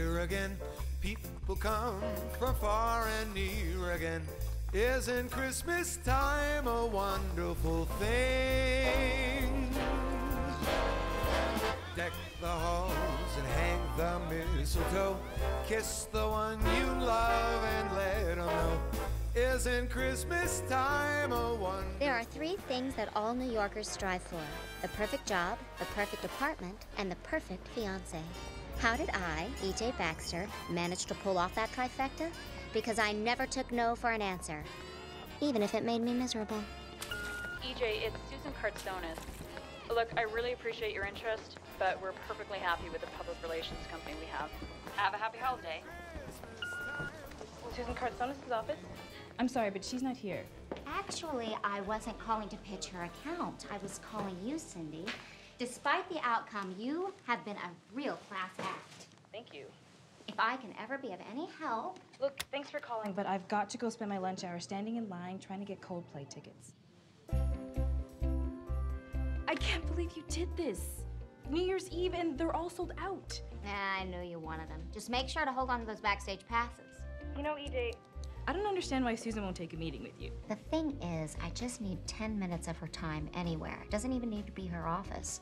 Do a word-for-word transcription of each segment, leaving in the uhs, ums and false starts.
Here again, people come from far and near again. Isn't Christmas time a wonderful thing? Deck the halls and hang the mistletoe. Kiss the one you love and let 'em know. Isn't Christmas time a wonderful... There are three things that all New Yorkers strive for. The perfect job, the perfect apartment, and the perfect fiancé. How did I, E J Baxter, manage to pull off that trifecta? Because I never took no for an answer, even if it made me miserable. E J, it's Susan Kartsonis. Look, I really appreciate your interest, but we're perfectly happy with the public relations company we have. Have a happy holiday. Susan Kartsonis' office? I'm sorry, but she's not here. Actually, I wasn't calling to pitch her account. I was calling you, Cindy. Despite the outcome, you have been a real class act. Thank you. If I can ever be of any help... Look, thanks for calling, but I've got to go spend my lunch hour standing in line trying to get Coldplay tickets. I can't believe you did this. New Year's Eve, and they're all sold out. Nah, I knew you wanted them. Just make sure to hold on to those backstage passes. You know, E J, I don't understand why Susan won't take a meeting with you. The thing is, I just need ten minutes of her time anywhere. It doesn't even need to be her office.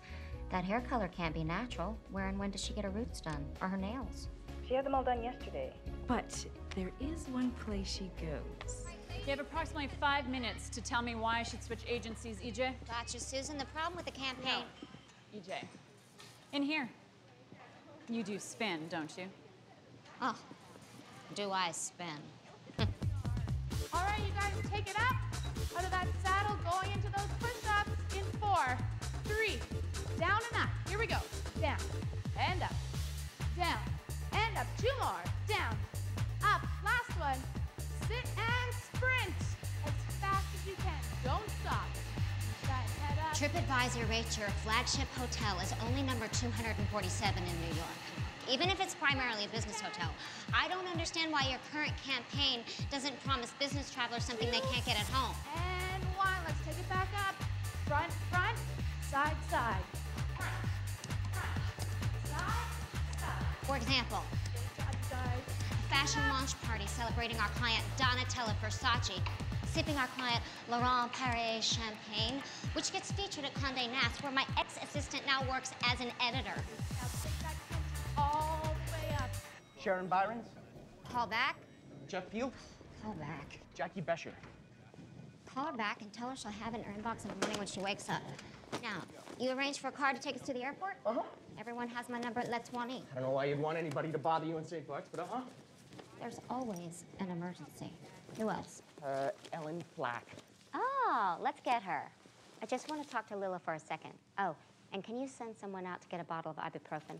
That hair color can't be natural. Where and when does she get her roots done? Or her nails? She had them all done yesterday. But there is one place she goes. You have approximately five minutes to tell me why I should switch agencies, E J. Gotcha, Susan. The problem with the campaign... No. E J, in here. You do spin, don't you? Oh, do I spin? All right, you guys, take it up. Out of that saddle, going into those push-ups in four, three, down and up. Here we go. Down and up, down. And up, two more, down, up, last one. Sit and sprint as fast as you can. Don't stop. TripAdvisor rates your flagship hotel as only number two hundred forty-seven in New York, even if it's primarily a business hotel. I don't understand why your current campaign doesn't promise business travelers something they can't get at home. And one, let's take it back up. Front, front, side, side. For example, a fashion launch party celebrating our client Donatella Versace, sipping our client Laurent Paré champagne, which gets featured at Condé Nast, where my ex-assistant now works as an editor. Now take that all the way up. Sharon Byron. Call back. Jeff Peel. Call back. Jackie Besher. Call her back and tell her she'll have it in her inbox in the morning when she wakes up. Now, you arranged for a car to take us to the airport? Uh-huh. Everyone has my number at Let's One E. I don't know why you'd want anybody to bother you in Saint Bucks, but uh-huh. There's always an emergency. Who else? Uh, Ellen Black. Oh, let's get her. I just want to talk to Lila for a second. Oh, and can you send someone out to get a bottle of ibuprofen?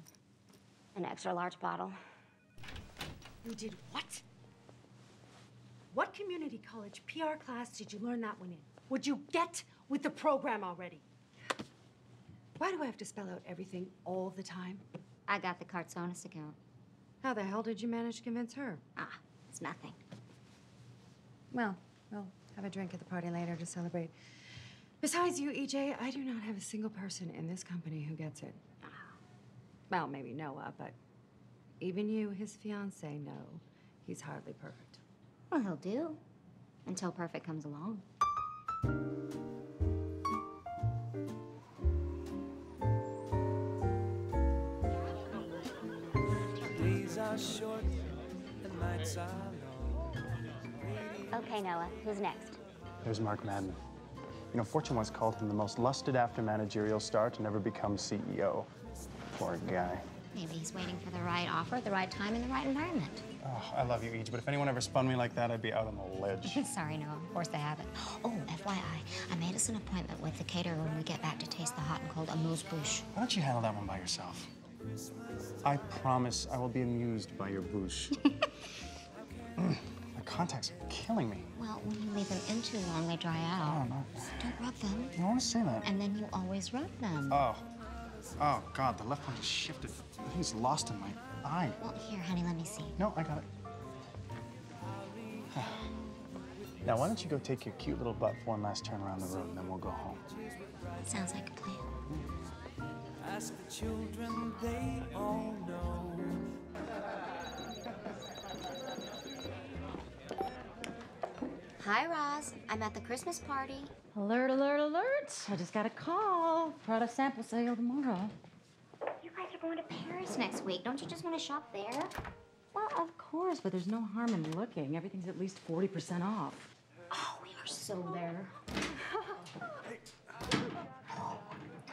An extra large bottle. You did what? What community college P R class did you learn that one in? Would you get with the program already? Why do I have to spell out everything all the time? I got the Kartsonis account. How the hell did you manage to convince her? Ah, it's nothing. Well, we'll have a drink at the party later to celebrate. Besides you, E J, I do not have a single person in this company who gets it. Ah. Well, maybe Noah, but even you, his fiancé, know he's hardly perfect. Well, he'll do, until perfect comes along. Short and nights are long. Okay, Noah, who's next? There's Mark Madden. You know, Fortune once called him the most lusted after managerial star to never become C E O. Poor guy. Maybe he's waiting for the right offer, the right time, and the right environment. Oh, I love you, E J, but if anyone ever spun me like that, I'd be out on the ledge. Sorry, Noah. Forced to have it. Oh, F Y I, I made us an appointment with the caterer when we get back to taste the hot and cold amuse-bouche. Why don't you handle that one by yourself? I promise I will be amused by your bouche. mm, my contacts are killing me. Well, when you leave them in too long, they dry out. I don't know. Don't rub them. You don't want to say that. And then you always rub them. Oh. Oh, God, the left one just shifted. I think it's lost in my eye. Well, here, honey, let me see. No, I got it. Now, why don't you go take your cute little butt for one last turn around the room, and then we'll go home. Sounds like a plan. Mm. Ask the children, they all know. Hi, Roz. I'm at the Christmas party. Alert, alert, alert. I just got a call. Prada sample sale tomorrow. You guys are going to Paris next week. Don't you just want to shop there? Well, of course, but there's no harm in looking. Everything's at least forty percent off. Oh, we are so there. I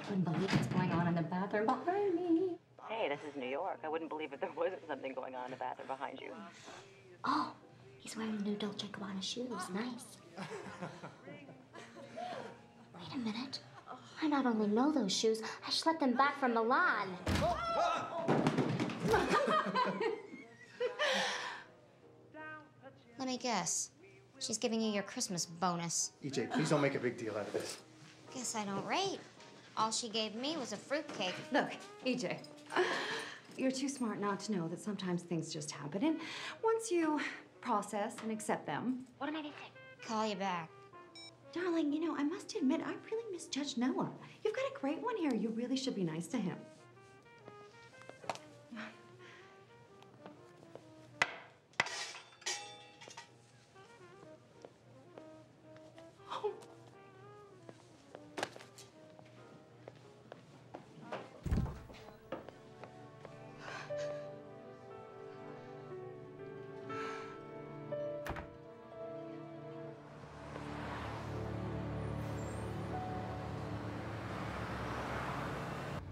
wouldn't believe what's going on in the bathroom behind me. Hey, this is New York. I wouldn't believe if there wasn't something going on in the bathroom behind you. Oh, he's wearing new Dolce and Gabbana shoes. Nice. Wait a minute. I not only know those shoes, I schlepped them back from Milan. Let me guess. She's giving you your Christmas bonus. E J, please don't make a big deal out of this. Guess I don't rate. All she gave me was a fruitcake. Look, E J, you're too smart not to know that sometimes things just happen, and once you process and accept them... What am I thinking? Call you back. Darling, you know, I must admit, I really misjudged Noah. You've got a great one here. You really should be nice to him.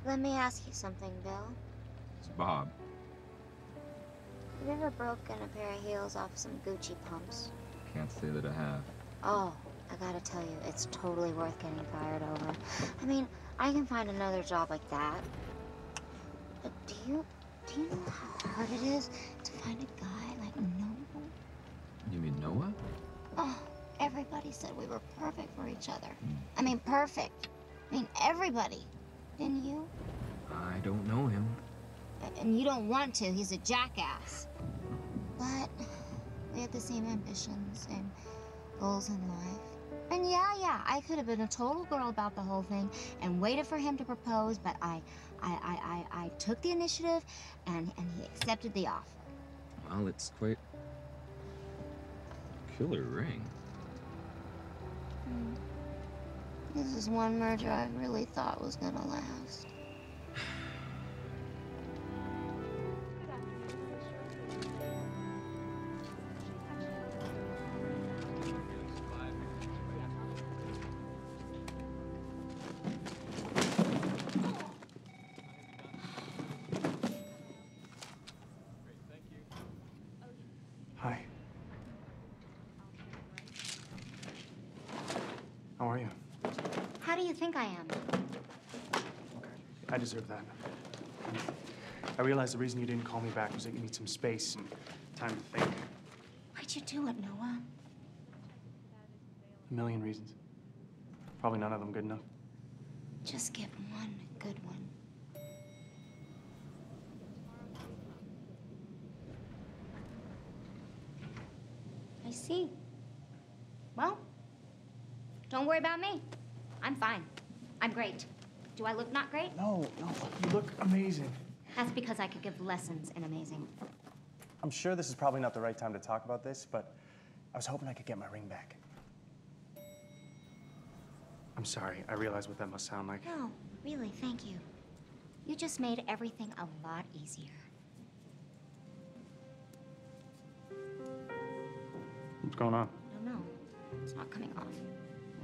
Let me ask you something, Bill. It's Bob. Have you ever broken a pair of heels off some Gucci pumps? Can't say that I have. Oh, I gotta tell you, it's totally worth getting fired over. I mean, I can find another job like that. But do you, do you know how hard it is to find a guy like Noah? You mean Noah? Oh, everybody said we were perfect for each other. Mm. I mean, perfect. I mean, everybody. Didn't you? I don't know him. And you don't want to. He's a jackass. But we had the same ambitions, same goals in life. And yeah, yeah, I could have been a total girl about the whole thing and waited for him to propose, but I, I, I, I, I took the initiative, and, and he accepted the offer. Well, it's quite a killer ring. Mm. This is one merger I really thought was gonna last. Hi. How are you? How do you think I am? Okay. I deserve that. I realized the reason you didn't call me back was that you need some space and time to think. Why'd you do it, Noah? A million reasons. Probably none of them good enough. Just give one good one. I see. Well, don't worry about me. I'm fine. I'm great. Do I look not great? No, no, you look amazing. That's because I could give lessons in amazing. I'm sure this is probably not the right time to talk about this, but I was hoping I could get my ring back. I'm sorry, I realize what that must sound like. No, really, thank you. You just made everything a lot easier. What's going on? I don't know. It's not coming off.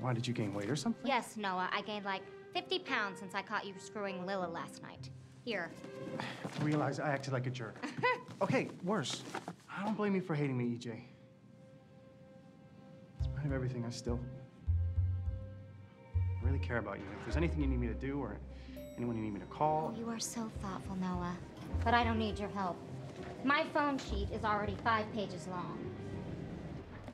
Why, did you gain weight or something? Yes, Noah, I gained like fifty pounds since I caught you screwing Lila last night. Here. I realize I acted like a jerk. Okay, worse. I don't blame you for hating me, E J. In spite of everything, I still I really care about you. If there's anything you need me to do or anyone you need me to call. Oh, you are so thoughtful, Noah. But I don't need your help. My phone sheet is already five pages long.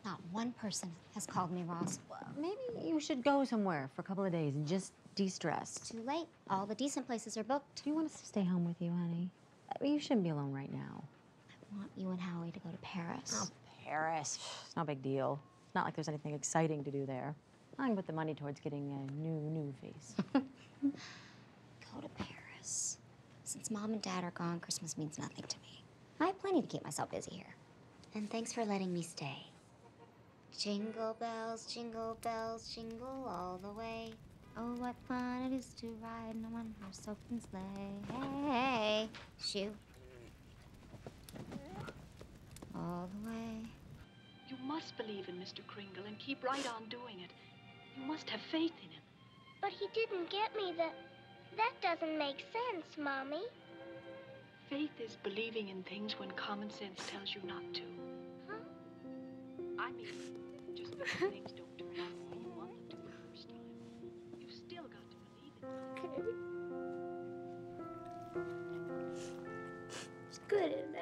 Not one person has called me, Ross. Well, maybe you should go somewhere for a couple of days and just de-stress. Too late. All the decent places are booked. Do you want us to stay home with you, honey? You shouldn't be alone right now. I want you and Howie to go to Paris. Oh, Paris. It's no big deal. It's not like there's anything exciting to do there. I can put the money towards getting a new, new face. Go to Paris. Since Mom and Dad are gone, Christmas means nothing to me. I have plenty to keep myself busy here. And thanks for letting me stay. Jingle bells, jingle bells, jingle all the way. Oh, what fun it is to ride in a one-horse open sleigh. Hey, hey, shoo. All the way. You must believe in Mister Kringle and keep right on doing it. You must have faith in him. But he didn't get me the... That doesn't make sense, Mommy. Faith is believing in things when common sense tells you not to. Huh? I mean, just because things don't turn out the way you want them to the first time, you've still got to believe in it. It's good, isn't it?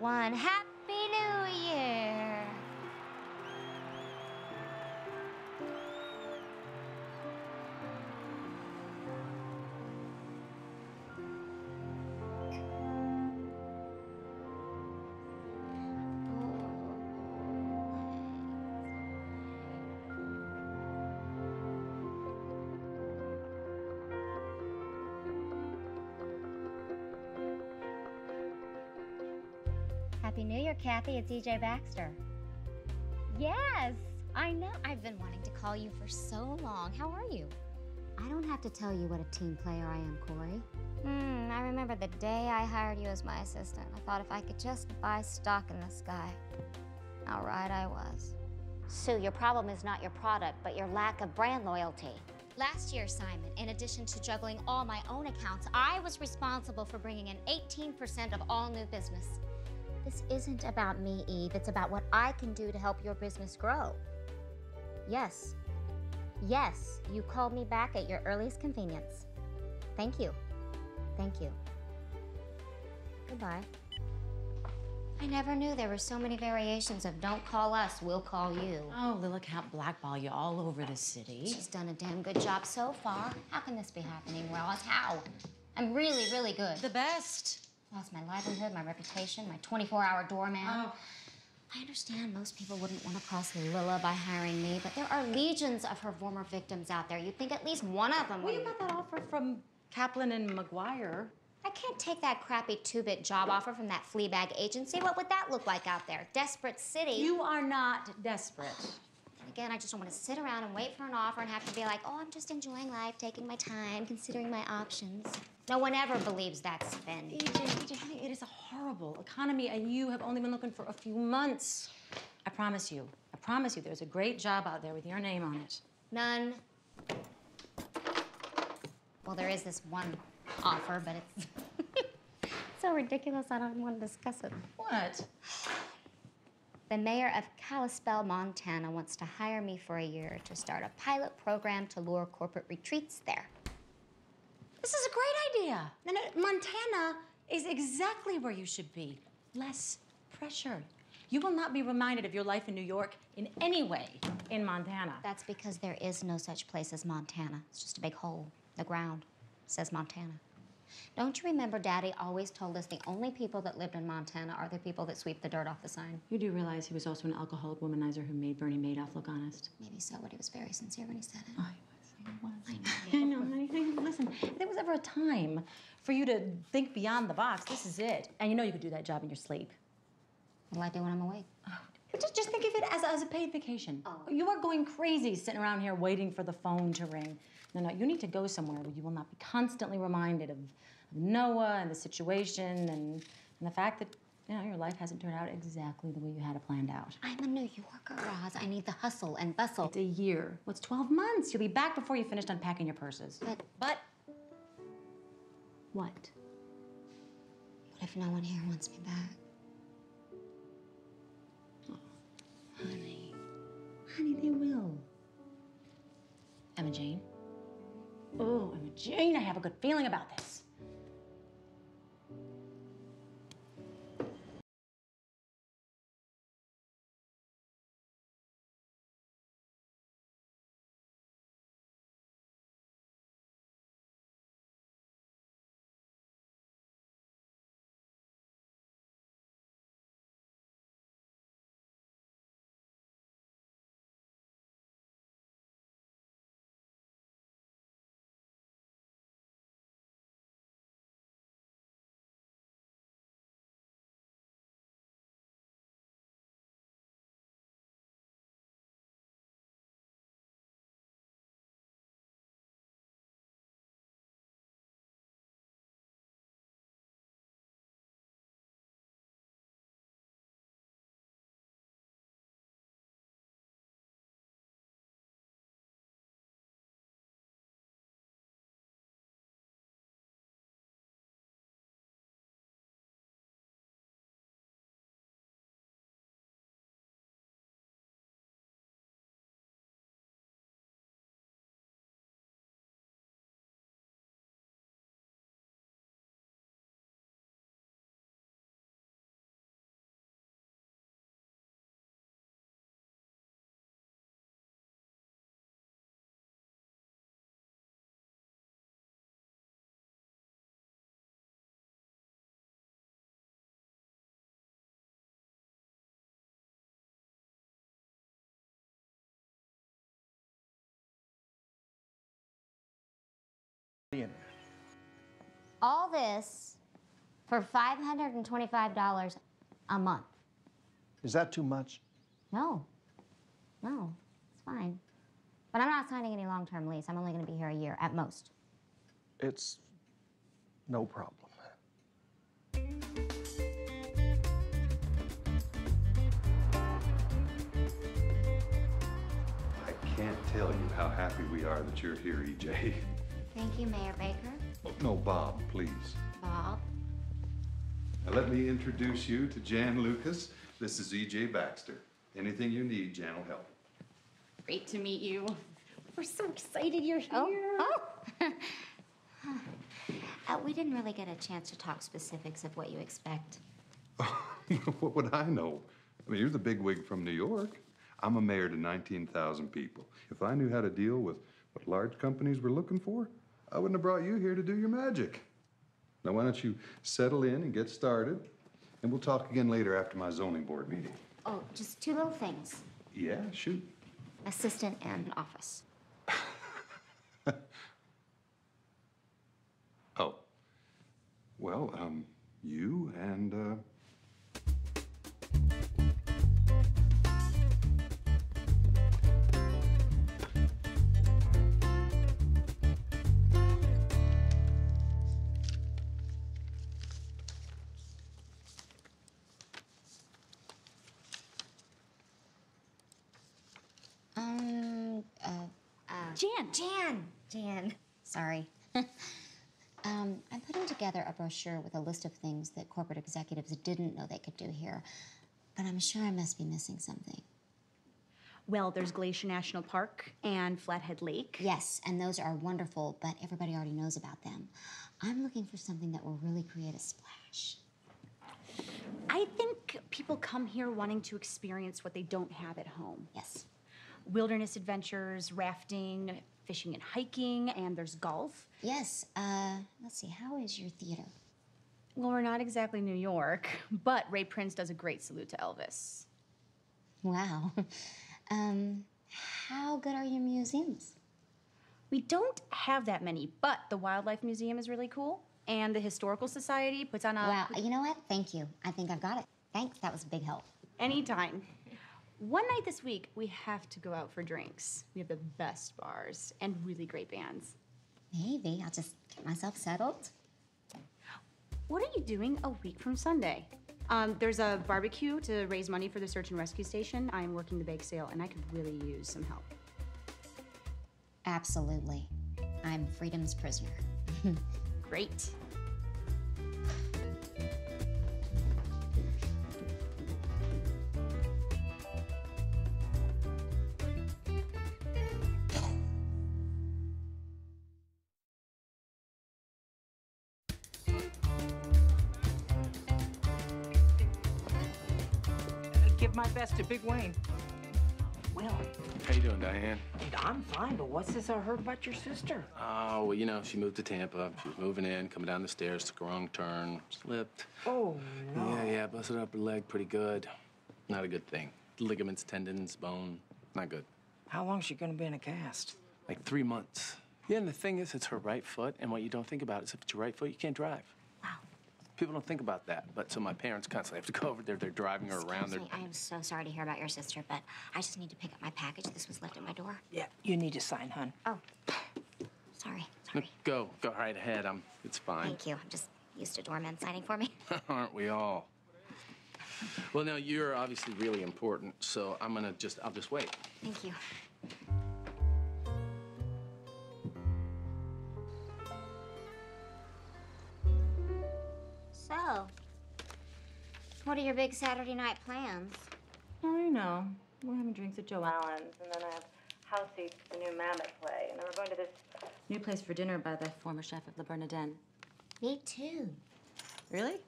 One happy new year. Happy New Year, Kathy. It's E J. Baxter. Yes, I know. I've been wanting to call you for so long. How are you? I don't have to tell you what a team player I am, Corey. Hmm, I remember the day I hired you as my assistant. I thought if I could just buy stock in this guy, how right I was. Sue, your problem is not your product, but your lack of brand loyalty. Last year, Simon, in addition to juggling all my own accounts, I was responsible for bringing in eighteen percent of all new business. This isn't about me, Eve. It's about what I can do to help your business grow. Yes. Yes, you called me back at your earliest convenience. Thank you. Thank you. Goodbye. I never knew there were so many variations of don't call us, we'll call you. Oh, Lilla can't blackball you all over the city. She's done a damn good job so far. How can this be happening, Ross? How? I'm really, really good. The best. Lost my livelihood, my reputation, my twenty-four hour doorman. Oh. I understand most people wouldn't want to cross Lilla by hiring me, but there are legions of her former victims out there. You'd think at least one of them would. Well, you got that offer from Kaplan and McGuire. I can't take that crappy two-bit job offer from that flea bag agency. What would that look like out there? Desperate city. You are not desperate. And again, I just don't want to sit around and wait for an offer and have to be like, oh, I'm just enjoying life, taking my time, considering my options. No one ever believes that spin. E J, E J, honey, it is a horrible economy, and you have only been looking for a few months. I promise you, I promise you, there's a great job out there with your name on it. None. Well, there is this one offer, but it's so ridiculous, I don't want to discuss it. What? The mayor of Kalispell, Montana, wants to hire me for a year to start a pilot program to lure corporate retreats there. This is a great idea. No, no, Montana is exactly where you should be. Less pressure. You will not be reminded of your life in New York in any way in Montana. That's because there is no such place as Montana. It's just a big hole. The ground says Montana. Don't you remember Daddy always told us the only people that lived in Montana are the people that sweep the dirt off the sign? You do realize he was also an alcoholic womanizer who made Bernie Madoff look honest. Maybe so, but he was very sincere when he said it. Oh, I know, listen, if there was ever a time for you to think beyond the box, this is it. And you know you could do that job in your sleep. Well, I do when I'm awake. Oh, just, just think of it as, as a paid vacation. Oh. You are going crazy sitting around here waiting for the phone to ring. No, no, you need to go somewhere where you will not be constantly reminded of, of Noah and the situation and, and the fact that you know, your life hasn't turned out exactly the way you had it planned out. I'm a New Yorker, Roz. I need the hustle and bustle. It's a year. What's twelve months? You'll be back before you finished unpacking your purses. But... But... What? What if no one here wants me back? Oh, honey. Honey, they will. Emma Jane? Oh, Emma Jane, I have a good feeling about this. All this for five hundred twenty-five dollars a month. Is that too much? No. No, it's fine. But I'm not signing any long-term lease. I'm only going to be here a year at most. It's no problem. I can't tell you how happy we are that you're here, E J. Thank you, Mayor Baker. Oh, no, Bob, please. Bob? Now let me introduce you to Jan Lucas. This is E J. Baxter. Anything you need, Jan will help. Great to meet you. We're so excited you're here. Oh, oh. uh, we didn't really get a chance to talk specifics of what you expect. What would I know? I mean, you're the bigwig from New York. I'm a mayor to nineteen thousand people. If I knew how to deal with what large companies were looking for, I wouldn't have brought you here to do your magic. Now, why don't you settle in and get started, and we'll talk again later after my zoning board meeting. Oh, just two little things. Yeah, shoot. Assistant and office. Oh. Well, um, you and, uh... Jan! Jan! Jan. Sorry. um, I'm putting together a brochure with a list of things that corporate executives didn't know they could do here, but I'm sure I must be missing something. Well, there's Glacier National Park and Flathead Lake. Yes, and those are wonderful, but everybody already knows about them. I'm looking for something that will really create a splash. I think people come here wanting to experience what they don't have at home. Yes. Wilderness adventures, rafting, fishing and hiking, and there's golf. Yes, uh, let's see, how is your theater? Well, we're not exactly New York, but Ray Prince does a great salute to Elvis. Wow. um, how good are your museums? We don't have that many, but the Wildlife Museum is really cool, and the Historical Society puts on a... Wow, you know what? Thank you. I think I've got it. Thanks, that was a big help. Anytime. One night this week, we have to go out for drinks. We have the best bars and really great bands. Maybe. I'll just get myself settled. What are you doing a week from Sunday? Um, there's a barbecue to raise money for the search and rescue station. I'm working the bake sale, and I could really use some help. Absolutely. I'm freedom's prisoner. Great. My best to Big Wayne. Well, how you doing, Diane? I'm fine, but what's this I heard about your sister? Oh, well, you know, she moved to Tampa. She was moving in, coming down the stairs, took a wrong turn, slipped. Oh, no. Yeah, yeah, busted up her leg pretty good. Not a good thing. Ligaments, tendons, bone, not good. How long is she gonna be in a cast? Like three months. Yeah, and the thing is, it's her right foot, and what you don't think about is if it's your right foot, you can't drive. People don't think about that, but so my parents constantly have to go over there. They're driving her Excuse around. They're... Me, I am so sorry to hear about your sister, but I just need to pick up my package. This was left at my door. Yeah, you need to sign, hon. Oh, sorry. Sorry. Go, go right ahead. I'm. It's fine. Thank you. I'm just used to doormen signing for me. Aren't we all? Well, now you're obviously really important, so I'm gonna just. I'll just wait. Thank you. So, what are your big Saturday night plans? Oh, you know, we're having drinks at Joe Allen's, and then I have house seats at the new Mammoth play, and then we're going to this new place for dinner by the former chef at Le Bernardin. Me too. Really?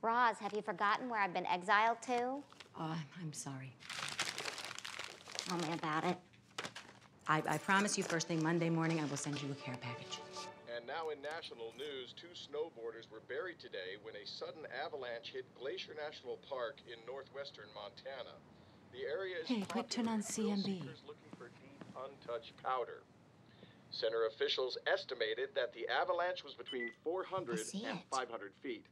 Roz, have you forgotten where I've been exiled to? Oh, I'm sorry. Tell me about it. I, I promise you first thing Monday morning I will send you a care package. And now in national news, two snowboarders were buried today when a sudden avalanche hit Glacier National Park in northwestern Montana. The area is hey, quick turn on C M B. Looking for deep, untouched powder. Center officials estimated that the avalanche was between four hundred and five hundred feet.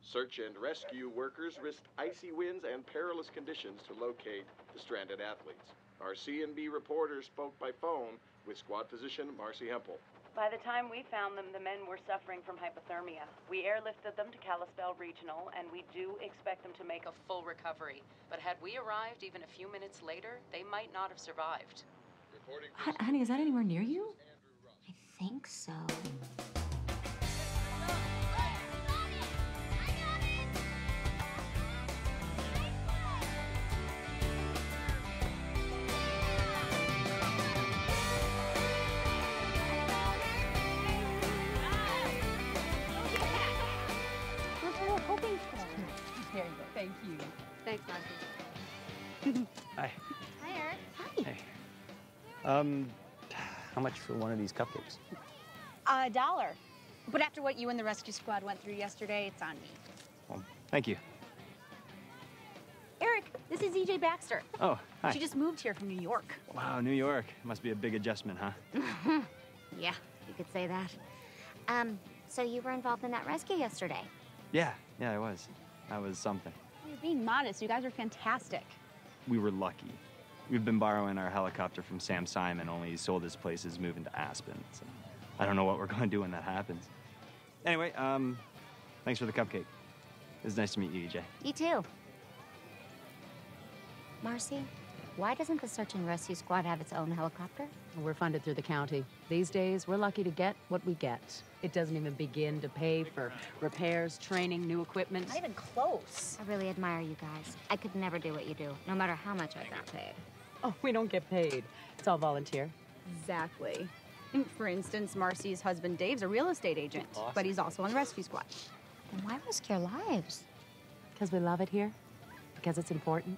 Search and rescue workers risked icy winds and perilous conditions to locate the stranded athletes. Our C N B reporter spoke by phone with squad physician Marcy Hempel. By the time we found them, the men were suffering from hypothermia. We airlifted them to Kalispell Regional, and we do expect them to make a full recovery. But had we arrived even a few minutes later, they might not have survived. H honey, is that anywhere near you? I think so. Thank you. Thanks, Marcy. Hi. Hi, Eric. Hi. Hey. Um, how much for one of these cupcakes? A dollar. But after what you and the rescue squad went through yesterday, it's on me. Well, thank you. Eric, this is E J Baxter. Oh, hi. She just moved here from New York. Wow, New York. Must be a big adjustment, huh? Yeah, you could say that. Um, so you were involved in that rescue yesterday? Yeah, yeah, I was. I was something. You're being modest. You guys are fantastic. We were lucky. We've been borrowing our helicopter from Sam Simon, only he sold his place is moving to Aspen. So I don't know what we're going to do when that happens. Anyway, um, thanks for the cupcake. It was nice to meet you, E J. You too. Marcy, why doesn't the search and rescue squad have its own helicopter? We're funded through the county. These days, we're lucky to get what we get. It doesn't even begin to pay for repairs, training, new equipment. Not even close. I really admire you guys. I could never do what you do, no matter how much I got paid. Oh, we don't get paid. It's all volunteer. Exactly. And for instance, Marcy's husband, Dave's a real estate agent, awesome. But he's also on the rescue squad. Then why risk your lives? Because we love it here. Because it's important.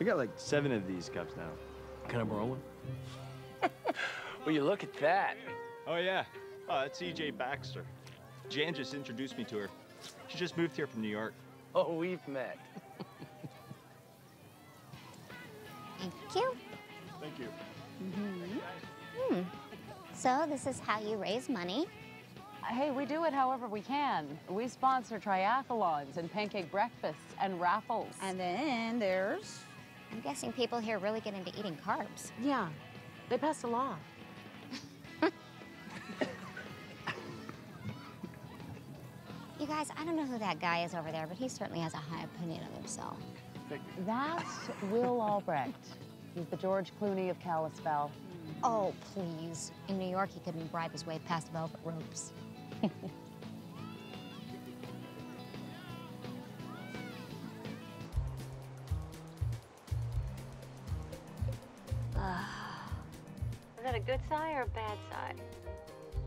We got like seven of these cups now. Can I borrow one? Will you look at that? Oh, yeah. Oh, that's E J Baxter. Jan just introduced me to her. She just moved here from New York. Oh, we've met. Thank you. Thank you. Mm-hmm. Hmm. So this is how you raise money. Hey, we do it however we can. We sponsor triathlons and pancake breakfasts and raffles. And then there's... I'm guessing people here really get into eating carbs. Yeah, they pass a law. You guys, I don't know who that guy is over there, but he certainly has a high opinion of himself. That's Will Albrecht. He's the George Clooney of Kalispell. Oh, please. In New York, he couldn't bribe his way past velvet ropes. Is that a good sigh or a bad sigh?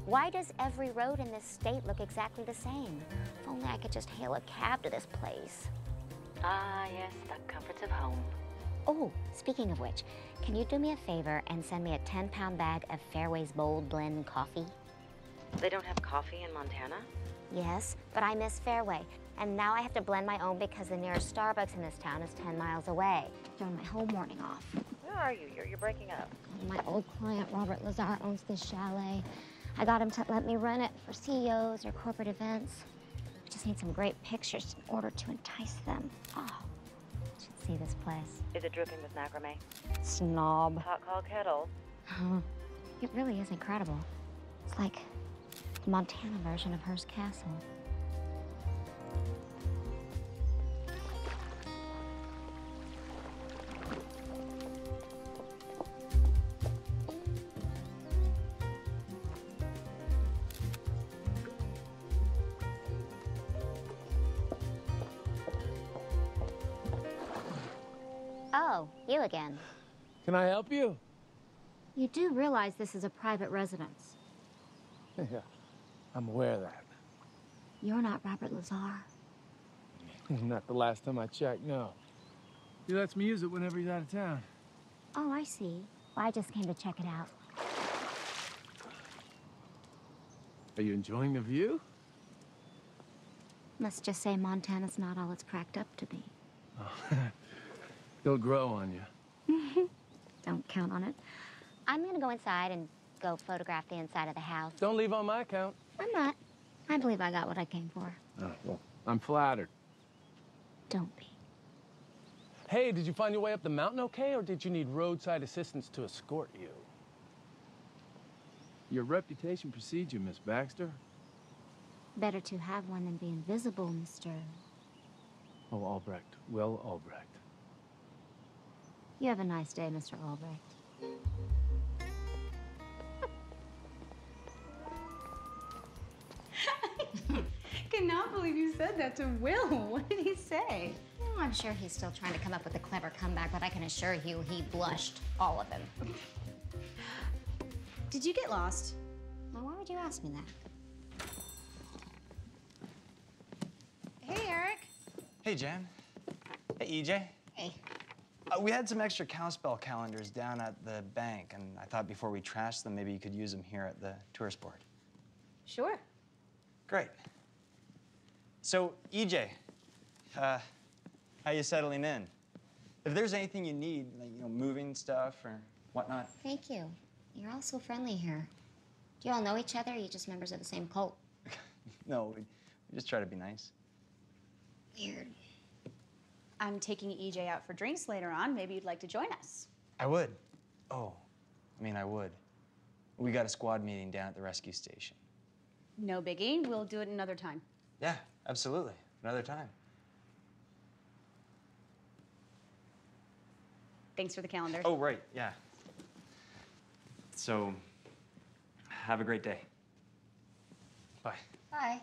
Why does every road in this state look exactly the same? If only I could just hail a cab to this place. Ah, yes, the comforts of home. Oh, speaking of which, can you do me a favor and send me a ten-pound bag of Fairway's Bold Blend coffee? They don't have coffee in Montana? Yes, but I miss Fairway, and now I have to blend my own because the nearest Starbucks in this town is ten miles away. Throwing my whole morning off. Where are you? You're, you're breaking up. My old client, Robert Lazar, owns this chalet. I got him to let me rent it for C E Os or corporate events. I just need some great pictures in order to entice them. Oh, you should see this place. Is it dripping with macrame? Snob. Hot call kettle. Huh. It really is incredible. It's like the Montana version of Hearst Castle. Oh, you again. Can I help you? You do realize this is a private residence. Yeah, I'm aware of that. You're not Robert Lazar. Not the last time I checked, no. He lets me use it whenever he's out of town. Oh, I see. Well, I just came to check it out. Are you enjoying the view? Let's just say Montana's not all it's cracked up to be. Oh. It'll grow on you. Don't count on it. I'm gonna go inside and go photograph the inside of the house. Don't leave on my account. I'm not. I believe I got what I came for. Oh, well, I'm flattered. Don't be. Hey, did you find your way up the mountain okay, or did you need roadside assistance to escort you? Your reputation precedes you, Miss Baxter. Better to have one than be invisible, Mister Oh, Albrecht. Will Albrecht. You have a nice day, Mister Albrecht. I cannot believe you said that to Will. What did he say? Oh, I'm sure he's still trying to come up with a clever comeback, but I can assure you he blushed, all of him. Did you get lost? Well, why would you ask me that? Hey, Eric. Hey, Jan. Hey, E J. Hey. Uh, we had some extra Kalispell calendars down at the bank, and I thought before we trashed them, maybe you could use them here at the tourist board. Sure. Great. So, E J, uh, how you settling in? If there's anything you need, like, you know, moving stuff or whatnot. Thank you. You're all so friendly here. Do you all know each other, or are you just members of the same cult? No, we, we just try to be nice. Weird. I'm taking E J out for drinks later on. Maybe you'd like to join us. I would. Oh, I mean, I would. We got a squad meeting down at the rescue station. No biggie. We'll do it another time. Yeah, absolutely. Another time. Thanks for the calendar. Oh, right. Yeah. So, have a great day. Bye. Bye.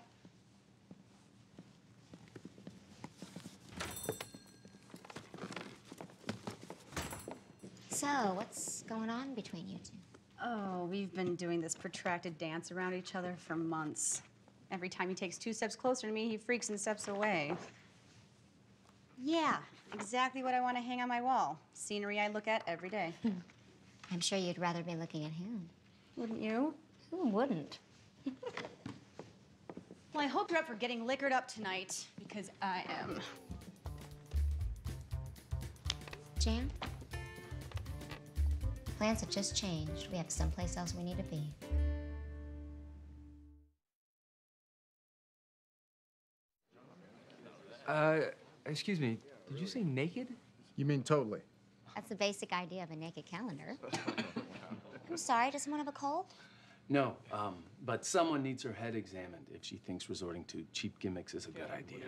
So, what's going on between you two? Oh, we've been doing this protracted dance around each other for months. Every time he takes two steps closer to me, he freaks and steps away. Yeah, exactly what I want to hang on my wall. Scenery I look at every day. I'm sure you'd rather be looking at him. Wouldn't you? Who wouldn't? Well, I hope you're up for getting liquored up tonight, because I am. Jan? Plans have just changed. We have someplace else we need to be. Uh, excuse me, did you say naked? You mean totally. That's the basic idea of a naked calendar. I'm sorry, does someone have a cold? No, um, but someone needs her head examined if she thinks resorting to cheap gimmicks is a good idea.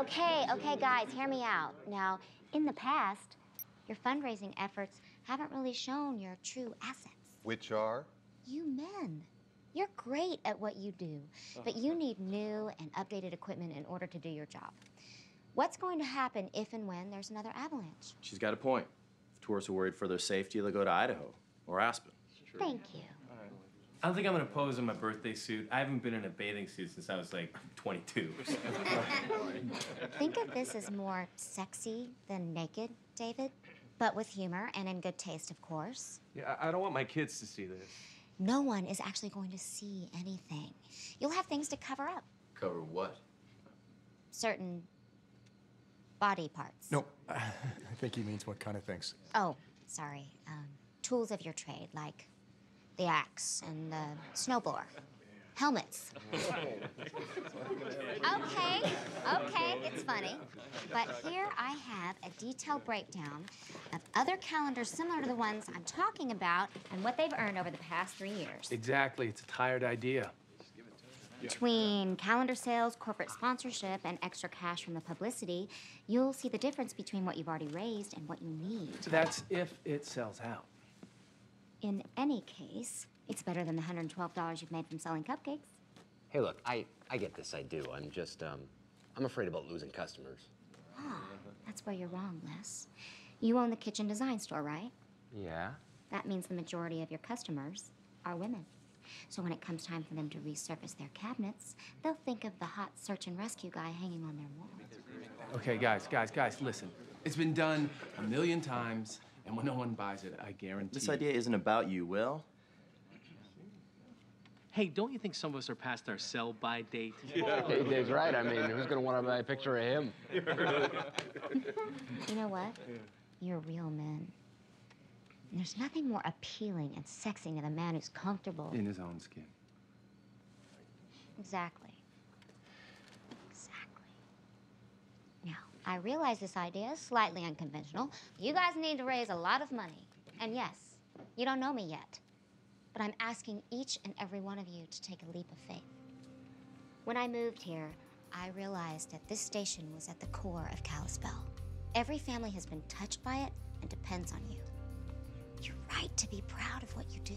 Okay, okay, guys, hear me out. Now, in the past, your fundraising efforts haven't really shown your true assets. Which are? You men. You're great at what you do, but you need new and updated equipment in order to do your job. What's going to happen if and when there's another avalanche? She's got a point. If tourists are worried for their safety, they'll go to Idaho or Aspen. Thank you. I don't think I'm gonna pose in my birthday suit. I haven't been in a bathing suit since I was like twenty-two. Think of this as more sexy than naked, David, but with humor and in good taste, of course. Yeah, I don't want my kids to see this. No one is actually going to see anything. You'll have things to cover up. Cover what? Certain body parts. No, I think he means what kind of things. Oh, sorry. Um, tools of your trade, like the axe and the snowblower. Helmets. Okay, okay, it's funny. But here I have a detailed breakdown of other calendars similar to the ones I'm talking about and what they've earned over the past three years. Exactly, it's a tired idea. Between calendar sales, corporate sponsorship, and extra cash from the publicity, you'll see the difference between what you've already raised and what you need. That's if it sells out. In any case, it's better than the one hundred twelve dollars you've made from selling cupcakes. Hey, look, I, I get this, I do. I'm just, um, I'm afraid about losing customers. Ah, that's where you're wrong, Les. You own the kitchen design store, right? Yeah. That means the majority of your customers are women. So when it comes time for them to resurface their cabinets, they'll think of the hot search and rescue guy hanging on their wall. Okay, guys, guys, guys, listen. It's been done a million times. And when no one buys it, I guarantee... This idea isn't about you, Will. Hey, don't you think some of us are past our sell-by date? Yeah. Dave's right. I mean, who's going to want to buy a picture of him? You know what? You're real men. And there's nothing more appealing and sexy than a man who's comfortable... in his own skin. Exactly. Exactly. Now, I realize this idea is slightly unconventional. You guys need to raise a lot of money. And yes, you don't know me yet. But I'm asking each and every one of you to take a leap of faith. When I moved here, I realized that this station was at the core of Kalispell. Every family has been touched by it and depends on you. You're right to be proud of what you do.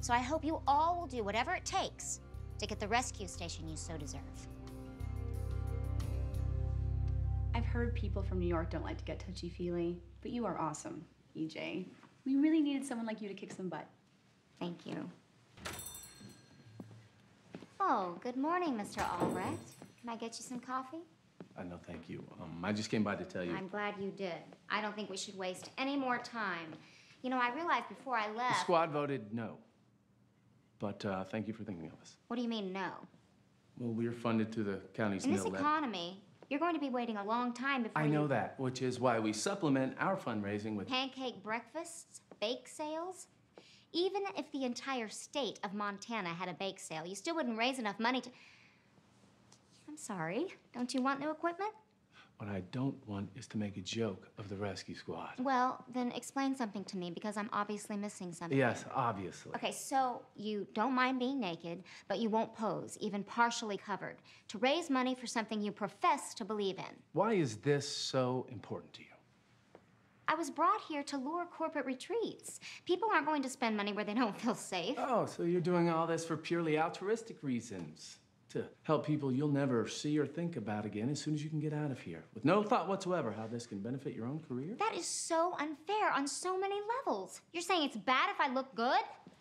So I hope you all will do whatever it takes to get the rescue station you so deserve. I've heard people from New York don't like to get touchy-feely, but you are awesome, E J. We really needed someone like you to kick some butt. Thank you. Oh, good morning, Mister Albrecht. Can I get you some coffee? Uh, no, thank you. Um, I just came by to tell you. I'm glad you did. I don't think we should waste any more time. You know, I realized before I left... The squad voted no. But uh, thank you for thinking of us. What do you mean, no? Well, we are funded through the county's... In this economy, you're going to be waiting a long time before I you... know that, which is why we supplement our fundraising with... pancake breakfasts, bake sales. Even if the entire state of Montana had a bake sale, you still wouldn't raise enough money to... I'm sorry, don't you want new equipment? What I don't want is to make a joke of the rescue squad. Well, then explain something to me, because I'm obviously missing something. Yes, obviously. Okay, so you don't mind being naked, but you won't pose, even partially covered, to raise money for something you profess to believe in. Why is this so important to you? I was brought here to lure corporate retreats. People aren't going to spend money where they don't feel safe. Oh, so you're doing all this for purely altruistic reasons. To help people you'll never see or think about again as soon as you can get out of here, with no thought whatsoever how this can benefit your own career? That is so unfair on so many levels. You're saying it's bad if I look good?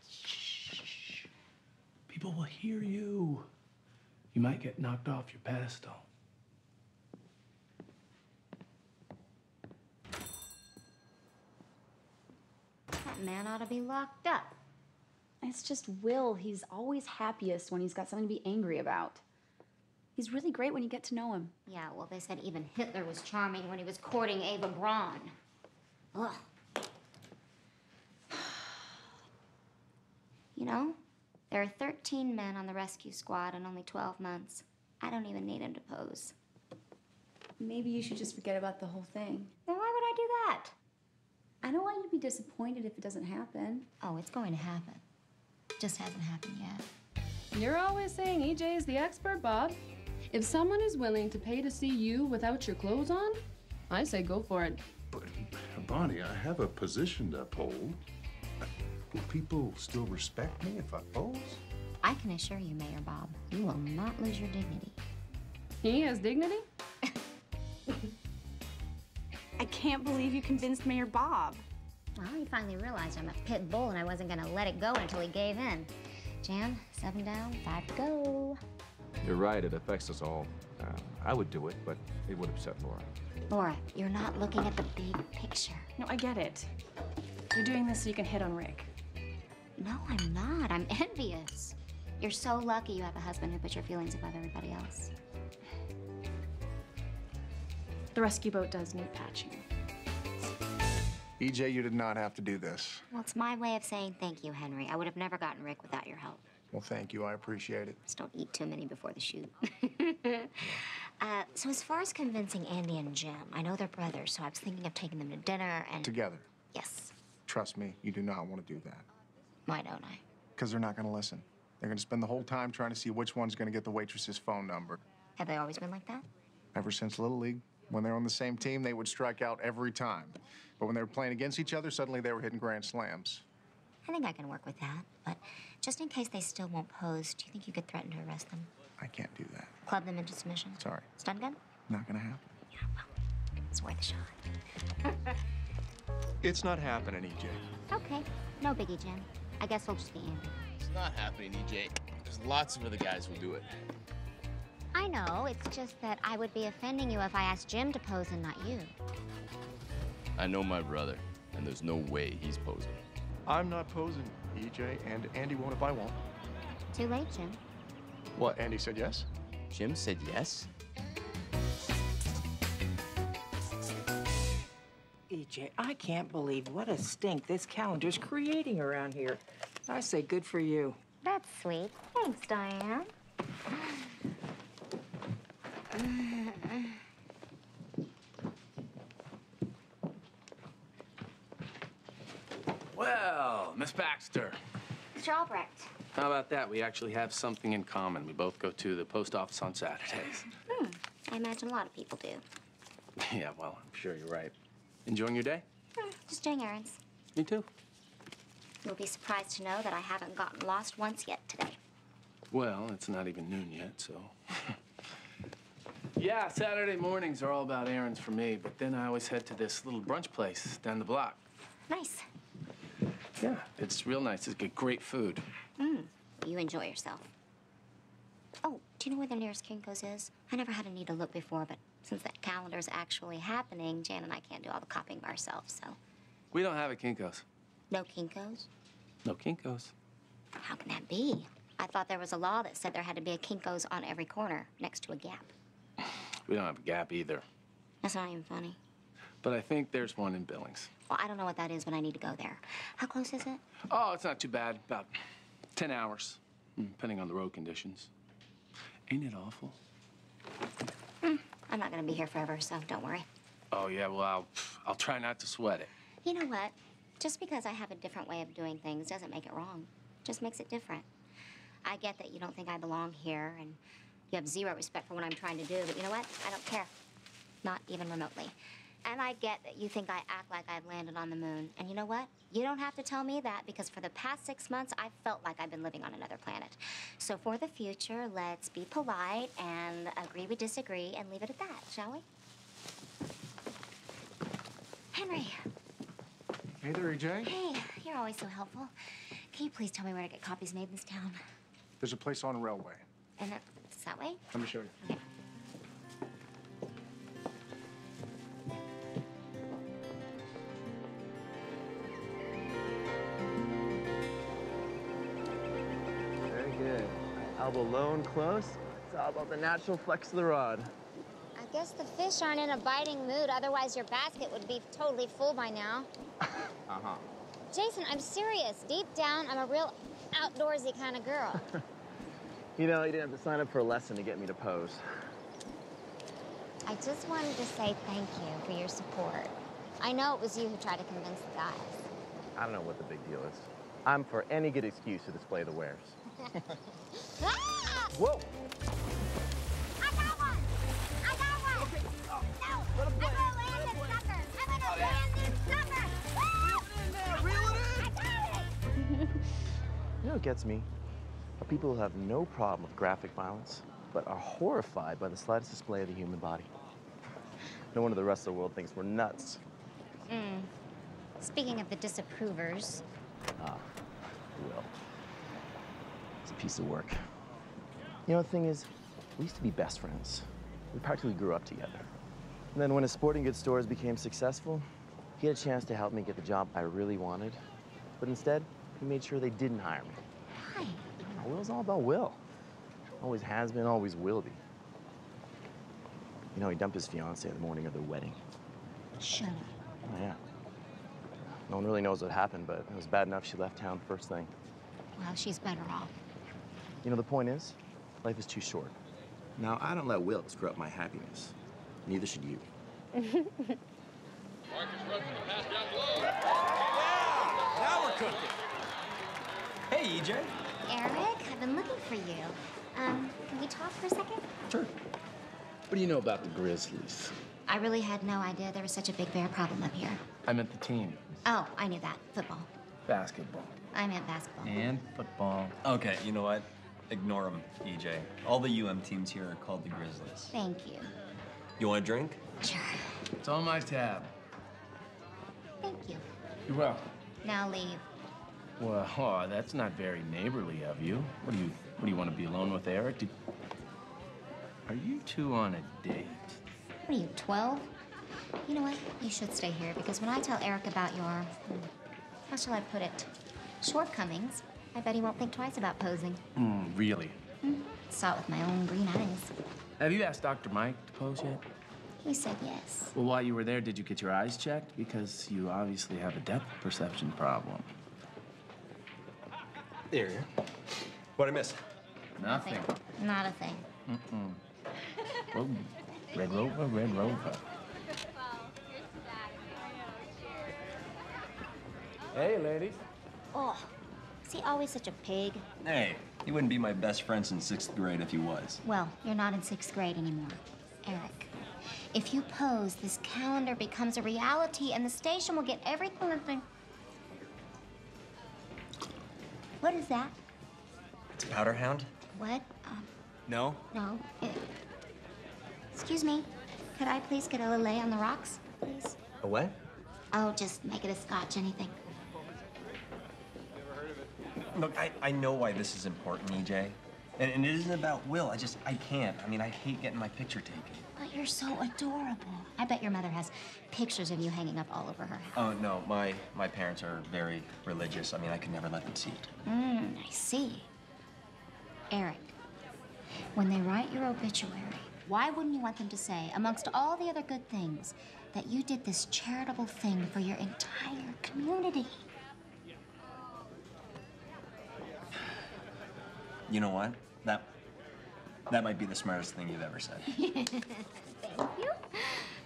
Shh. People will hear you. You might get knocked off your pedestal. That man ought to be locked up. It's just Will. He's always happiest when he's got something to be angry about. He's really great when you get to know him. Yeah, well, they said even Hitler was charming when he was courting Eva Braun. Ugh. You know, there are thirteen men on the rescue squad in only twelve months. I don't even need him to pose. Maybe you should just forget about the whole thing. Then why would I do that? I don't want you to be disappointed if it doesn't happen. Oh, it's going to happen. Just hasn't happened yet. You're always saying E J is the expert, Bob. If someone is willing to pay to see you without your clothes on, I say go for it. But, Bonnie, I have a position to uphold. Will people still respect me if I pose? I can assure you, Mayor Bob, you will not lose your dignity. He has dignity? I can't believe you convinced Mayor Bob. Well, he finally realized I'm a pit bull and I wasn't gonna let it go until he gave in. Jan, seven down, five to go. You're right, it affects us all. Uh, I would do it, but it would upset Laura. Laura, you're not looking at the big picture. No, I get it. You're doing this so you can hit on Rick. No, I'm not. I'm envious. You're so lucky you have a husband who puts your feelings above everybody else. The rescue boat does need patching. E J, you did not have to do this. Well, it's my way of saying thank you, Henry. I would have never gotten Rick without your help. Well, thank you. I appreciate it. Just don't eat too many before the shoot. uh, so as far as convincing Andy and Jim, I know they're brothers, so I was thinking of taking them to dinner and... Together? Yes. Trust me, you do not want to do that. Why don't I? Because they're not going to listen. They're going to spend the whole time trying to see which one's going to get the waitress's phone number. Have they always been like that? Ever since Little League. When they were on the same team, they would strike out every time. But when they were playing against each other, suddenly they were hitting grand slams. I think I can work with that. But just in case they still won't pose, do you think you could threaten to arrest them? I can't do that. Club them into submission? Sorry. Stun gun? Not gonna happen. Yeah, well, it's worth a shot. It's not happening, E J. Okay. No biggie, Jim. I guess we'll just be in. It's not happening, E J. There's lots of other guys who do it. I know, it's just that I would be offending you if I asked Jim to pose and not you. I know my brother, and there's no way he's posing. I'm not posing, E J, and Andy won't if I won't. Too late, Jim. What, Andy said yes? Jim said yes? E J, I can't believe what a stink this calendar's creating around here. I say good for you. That's sweet. Thanks, Diane. Well, Miss Baxter. Mister Albrecht. How about that? We actually have something in common. We both go to the post office on Saturdays. Hmm. I imagine a lot of people do. Yeah, well, I'm sure you're right. Enjoying your day? Hmm. Just doing errands. Me too. You'll be surprised to know that I haven't gotten lost once yet today. Well, it's not even noon yet, so. Yeah, Saturday mornings are all about errands for me, but then I always head to this little brunch place down the block. Nice. Yeah, it's real nice. It's got great food. Mm, you enjoy yourself. Oh, do you know where the nearest Kinko's is? I never had a need to look before, but since that calendar's actually happening, Jan and I can't do all the copying by ourselves, so. We don't have a Kinko's. No Kinko's? No Kinko's. How can that be? I thought there was a law that said there had to be a Kinko's on every corner next to a Gap. We don't have a Gap either. That's not even funny. But I think there's one in Billings. Well, I don't know what that is, but I need to go there. How close is it? Oh, it's not too bad. About ten hours, depending on the road conditions. Ain't it awful? Mm, I'm not going to be here forever, so don't worry. Oh, yeah, well, I'll, I'll try not to sweat it. You know what? Just because I have a different way of doing things doesn't make it wrong. It just makes it different. I get that you don't think I belong here, and you have zero respect for what I'm trying to do, but you know what? I don't care. Not even remotely. And I get that you think I act like I've landed on the moon. And you know what? You don't have to tell me that, because for the past six months, I've felt like I've been living on another planet. So for the future, let's be polite and agree we disagree and leave it at that, shall we? Henry. Hey there, E J. Hey, you're always so helpful. Can you please tell me where to get copies made in this town? There's a place on Railway. And that's that way? Let me show you. Okay. Elbow low and close. It's all about the natural flex of the rod. I guess the fish aren't in a biting mood, otherwise your basket would be totally full by now. Uh-huh. Jason, I'm serious. Deep down, I'm a real outdoorsy kind of girl. You know, you didn't have to sign up for a lesson to get me to pose. I just wanted to say thank you for your support. I know it was you who tried to convince the guys. I don't know what the big deal is. I'm for any good excuse to display the wares. Ah! Whoa! I got one! I got one! Okay. Oh. No! I'm gonna land this sucker! I'm gonna oh, land yeah. this sucker! Woo! Reel it in there! Reel it in! I got it! You know what gets me? Are people who have no problem with graphic violence, but are horrified by the slightest display of the human body. No wonder the rest of the world thinks we're nuts. Mm. Speaking of the disapprovers... Ah, well. It's a piece of work. You know, the thing is, we used to be best friends. We practically grew up together. And then when his sporting goods stores became successful, he had a chance to help me get the job I really wanted. But instead, he made sure they didn't hire me. Why? Oh, Will's all about Will. Always has been, always will be. You know, he dumped his fiancée the morning of their wedding. Shut up. Oh, yeah. No one really knows what happened, but it was bad enough she left town first thing. Well, she's better off. You know, the point is, life is too short. Now, I don't let Will screw up my happiness. Neither should you. Marcus Ruffin, pass down below. Yeah! Now we're cooking. Hey, E J. Eric, I've been looking for you. Um, can we talk for a second? Sure. What do you know about the Grizzlies? I really had no idea there was such a big bear problem up here. I meant the team. Oh, I knew that. Football. Basketball. I meant basketball. And football. Okay, you know what? Ignore them, E J. All the U M teams here are called the Grizzlies. Thank you. You want a drink? Sure. It's on my tab. Thank you. You're welcome. Now leave. Well, oh, that's not very neighborly of you. What do you, what do you want to be alone with Eric? Did, are you two on a date? What are you, twelve? You know what? You should stay here, because when I tell Eric about your, how shall I put it, shortcomings, I bet he won't think twice about posing. Mm, really? Mm-hmm. Saw it with my own green eyes. Have you asked Doctor Mike to pose yet? He said yes. Well, while you were there, did you get your eyes checked? Because you obviously have a depth perception problem. There you are. What'd I miss? Nothing. Nothing. Not a thing. Mm-mm. Whoa. Red Rover, Red Rover. Hey, ladies. Oh, is he always such a pig? Hey, he wouldn't be my best friend since sixth grade if he was. Well, you're not in sixth grade anymore, Eric. If you pose, this calendar becomes a reality, and the station will get everything. Thing. What is that? It's a powder hound. What? Um, no. No. It... Excuse me. Could I please get a Lillet on the rocks, please? A what? Oh, just make it a scotch, anything. Look, I, I know why this is important, E J. And, and it isn't about Will. I just, I can't. I mean, I hate getting my picture taken. But you're so adorable. I bet your mother has pictures of you hanging up all over her house. Oh, no. My, my parents are very religious. I mean, I could never let them see it. Mm, I see. Eric, when they write your obituary, why wouldn't you want them to say, amongst all the other good things, that you did this charitable thing for your entire community? You know what? That, that might be the smartest thing you've ever said. Thank you.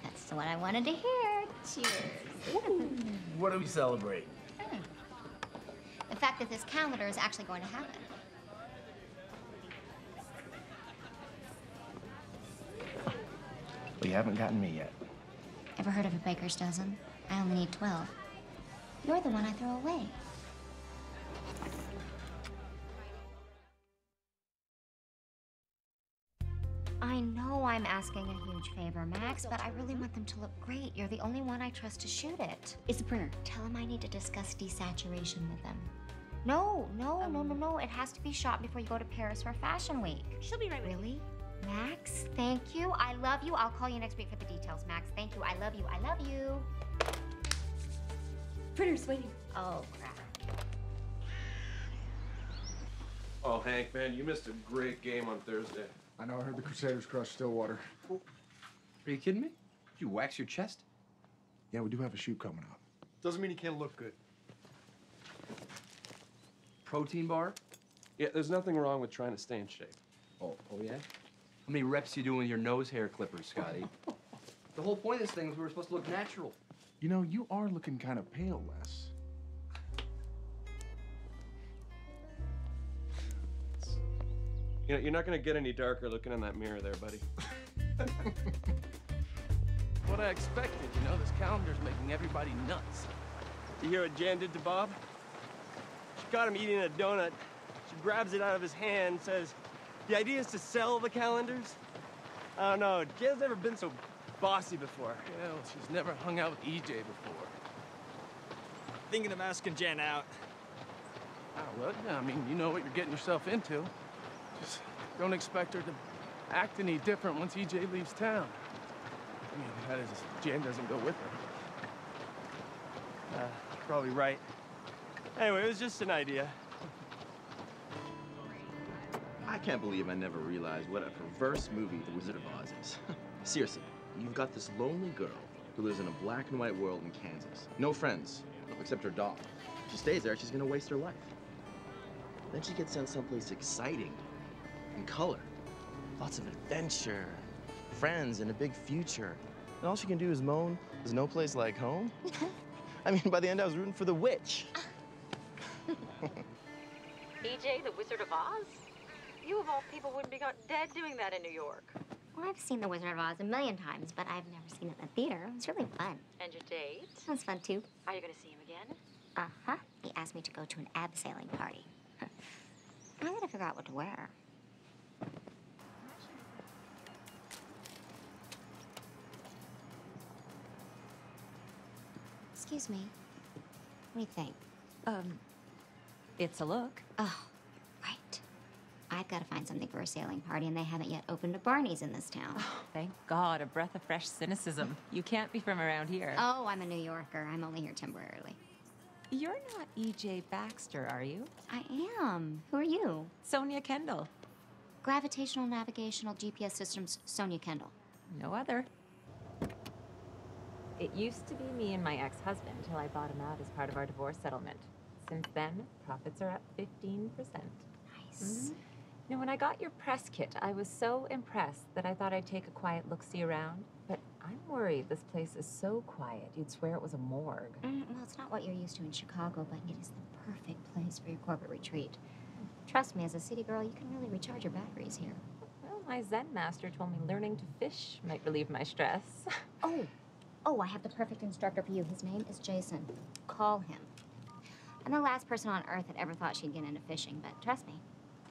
That's what I wanted to hear. Cheers. What do we celebrate? Hmm. The fact that this calendar is actually going to happen. Well, you haven't gotten me yet. Ever heard of a baker's dozen? I only need twelve. You're the one I throw away. I know I'm asking a huge favor, Max, but I really want them to look great. You're the only one I trust to shoot it. It's the printer. Tell them I need to discuss desaturation with them. No, no, um, no, no, no. It has to be shot before you go to Paris for Fashion Week. She'll be right with you. Really? Max, thank you. I love you. I'll call you next week for the details, Max. Thank you. I love you. I love you. Printer's waiting. Oh, crap. Oh, Hank, man, you missed a great game on Thursday. I know. I heard the Crusaders crushed Stillwater. Well, are you kidding me? Did you wax your chest? Yeah, we do have a shoot coming up. Doesn't mean you can't look good. Protein bar? Yeah, there's nothing wrong with trying to stay in shape. Oh, oh yeah? How many reps you doing with your nose hair clippers, Scotty? The whole point of this thing was we were supposed to look natural. You know, you are looking kind of pale, Les. You know, you're not going to get any darker looking in that mirror there, buddy. What I expected, you know, this calendar's making everybody nuts. You hear what Jan did to Bob? She caught him eating a donut. She grabs it out of his hand and says, the idea is to sell the calendars? I don't know, Jan's never been so bossy before. Yeah, well, she's never hung out with E J before. Thinking of asking Jan out. Oh, well, yeah, I mean, you know what you're getting yourself into. Just don't expect her to act any different once E J leaves town. I mean, that is, Jan doesn't go with her. Uh, probably right. Anyway, it was just an idea. I can't believe I never realized what a perverse movie The Wizard of Oz is. Seriously, you've got this lonely girl who lives in a black and white world in Kansas. No friends, except her dog. If she stays there, she's gonna waste her life. Then she gets sent someplace exciting and color. Lots of adventure, friends, and a big future. And all she can do is moan, there's no place like home. I mean, by the end, I was rooting for the witch. E J, The Wizard of Oz? You, of all people, wouldn't be caught dead doing that in New York. Well, I've seen The Wizard of Oz a million times, but I've never seen it in a theater. It was really fun. And your date? It was fun, too. Are you going to see him again? Uh-huh. He asked me to go to an abseiling party. I gotta figure out what to wear. Excuse me. What do you think? Um, it's a look. Oh, right. I got to find something for a sailing party, and they haven't yet opened a Barney's in this town. Oh, thank God, a breath of fresh cynicism. You can't be from around here. Oh, I'm a New Yorker. I'm only here temporarily. You're not E J Baxter, are you? I am. Who are you? Sonia Kendall. Gravitational Navigational G P S Systems, Sonia Kendall. No other. It used to be me and my ex-husband until I bought him out as part of our divorce settlement. Since then, profits are up fifteen percent. Nice. Mm-hmm. Now, when I got your press kit, I was so impressed that I thought I'd take a quiet look-see around. But I'm worried this place is so quiet, you'd swear it was a morgue. Mm, well, it's not what you're used to in Chicago, but it is the perfect place for your corporate retreat. Trust me, as a city girl, you can really recharge your batteries here. Well, my Zen master told me learning to fish might relieve my stress. Oh, oh, I have the perfect instructor for you. His name is Jason. Call him. I'm the last person on earth that ever thought she'd get into fishing, but trust me,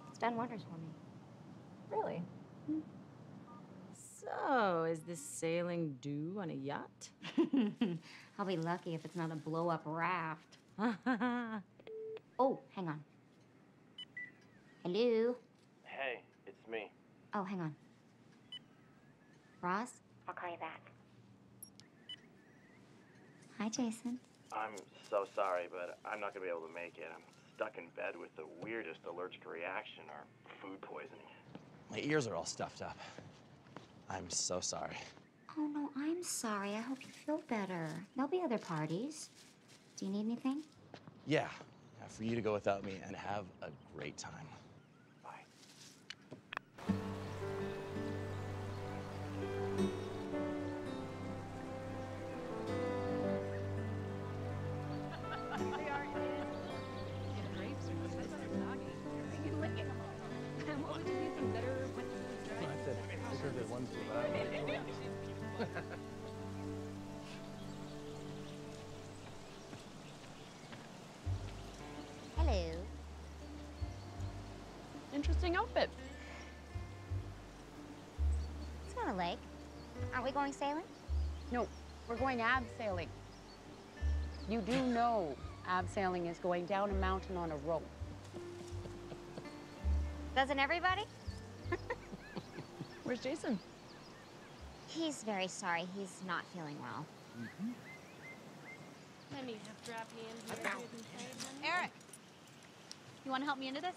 it's done wonders for me. Really? Hmm. So, is this sailing due on a yacht? I'll be lucky if it's not a blow-up raft. Oh, hang on. Hello? Hey, it's me. Oh, hang on. Ross? I'll call you back. Hi, Jason. I'm so sorry, but I'm not going to be able to make it. I'm stuck in bed with the weirdest allergic reaction or food poisoning. My ears are all stuffed up. I'm so sorry. Oh, no, I'm sorry. I hope you feel better. There'll be other parties. Do you need anything? Yeah, for you to go without me and have a great time. Interesting outfit. It's not a lake. Aren't we going sailing? No, we're going abseiling. You do know abseiling is going down a mountain on a rope. Doesn't everybody? Where's Jason? He's very sorry. He's not feeling well. Mm-hmm. Let me have drop me in here. Okay. Eric, you want to help me into this?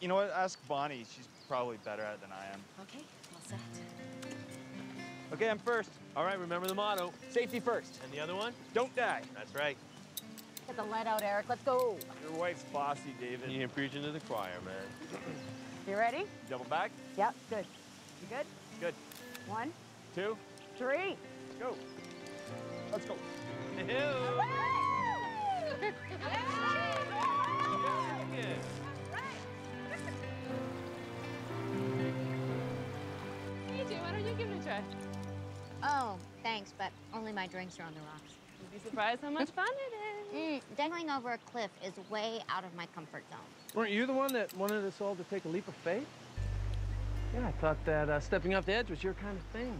You know what? Ask Bonnie. She's probably better at it than I am. Okay, all set. Okay, I'm first. All right, remember the motto. Safety first. And the other one? Don't die. That's right. Get the lead out, Eric. Let's go. Your wife's bossy, David. You're preaching to the choir, man. You ready? Double back? Yep, good. You good? Good. One. Two. Three. Let's go. Let's go. Oh, thanks, but only my drinks are on the rocks. You'd be surprised how much fun it is. Mm, dangling over a cliff is way out of my comfort zone. Weren't you the one that wanted us all to take a leap of faith? Yeah, I thought that uh, stepping off the edge was your kind of thing.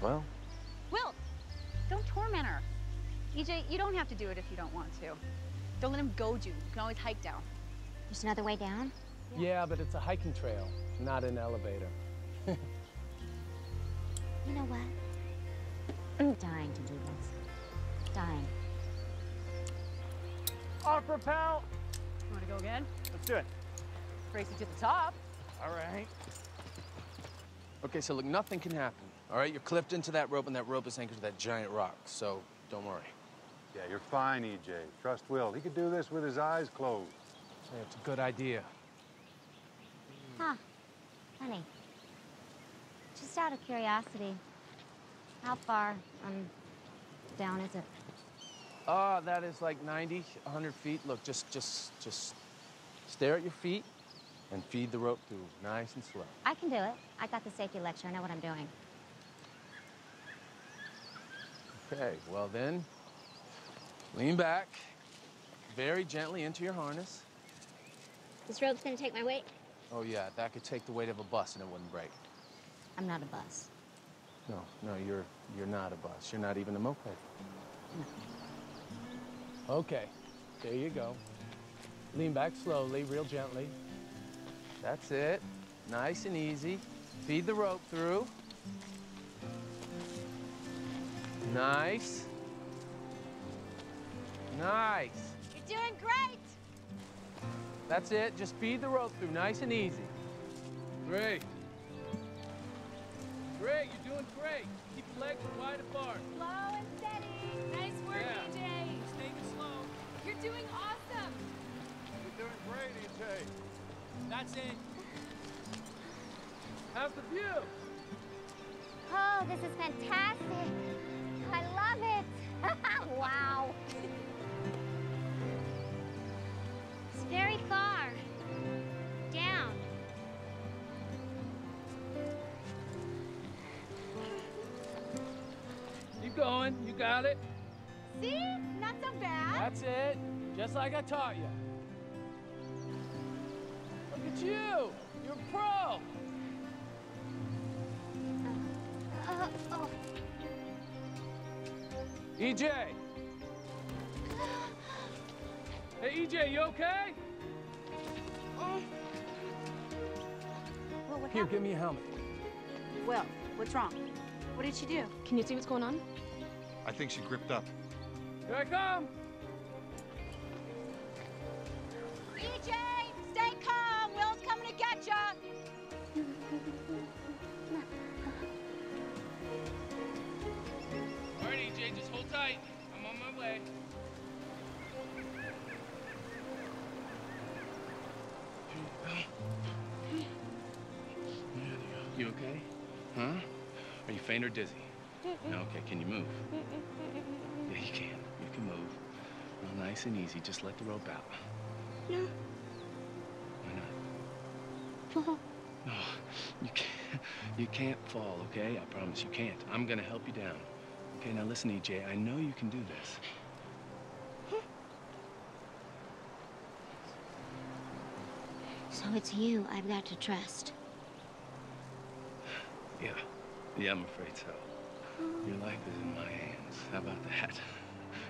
Well? Will, don't torment her. E J, you don't have to do it if you don't want to. Don't let him goad you. You can always hike down. There's another way down? Yeah, yeah, but it's a hiking trail, not an elevator. You know what? I'm dying to do this. Dying. Opera pal! You want to go again? Let's do it. Race you to the top. All right. Okay, so look, nothing can happen. All right, you're clipped into that rope, and that rope is anchored to that giant rock, so don't worry. Yeah, you're fine, E J. Trust Will. He could do this with his eyes closed. Yeah, it's a good idea. Huh. Funny. Just out of curiosity, how far um, down is it? Ah, uh, that is like ninety, a hundred feet. Look, just, just, just stare at your feet and feed the rope through nice and slow. I can do it. I got the safety lecture. I know what I'm doing. Okay, well then, lean back very gently into your harness. This rope's gonna take my weight? Oh yeah, that could take the weight of a bus and it wouldn't break. I'm not a bus. No, no, you're you're not a bus. You're not even a moped. No. Okay, there you go. Lean back slowly, real gently. That's it. Nice and easy. Feed the rope through. Nice. Nice. You're doing great. That's it. Just feed the rope through. Nice and easy. Great. Great. You're doing great. Keep your legs wide apart. Slow and steady. Nice work, yeah. E J. Just take it slow. You're doing awesome. You're doing great, E J. That's it. How's the view? Oh, this is fantastic. I love it. Wow. It's very far. Down. Keep going. You got it. See? Not so bad. That's it. Just like I taught you. Look at you. You're a pro. Uh, oh. E J! Hey, E J, you okay? Oh. Well, what Here, happened? Give me a helmet. Well, what's wrong? What did she do? Can you see what's going on? I think she gripped up. Here I come! E J, stay calm! Will's coming to get ya! Just hold tight. I'm on my way. You okay? Huh? Are you faint or dizzy? No, okay. Can you move? Yeah, you can. You can move. Real nice and easy. Just let the rope out. No. Why not? No, you can't. You can't fall, okay? I promise you can't. I'm gonna help you down. Okay, now listen, E J, I know you can do this. So it's you I've got to trust. Yeah. Yeah, I'm afraid so. Oh. Your life is in my hands. How about that?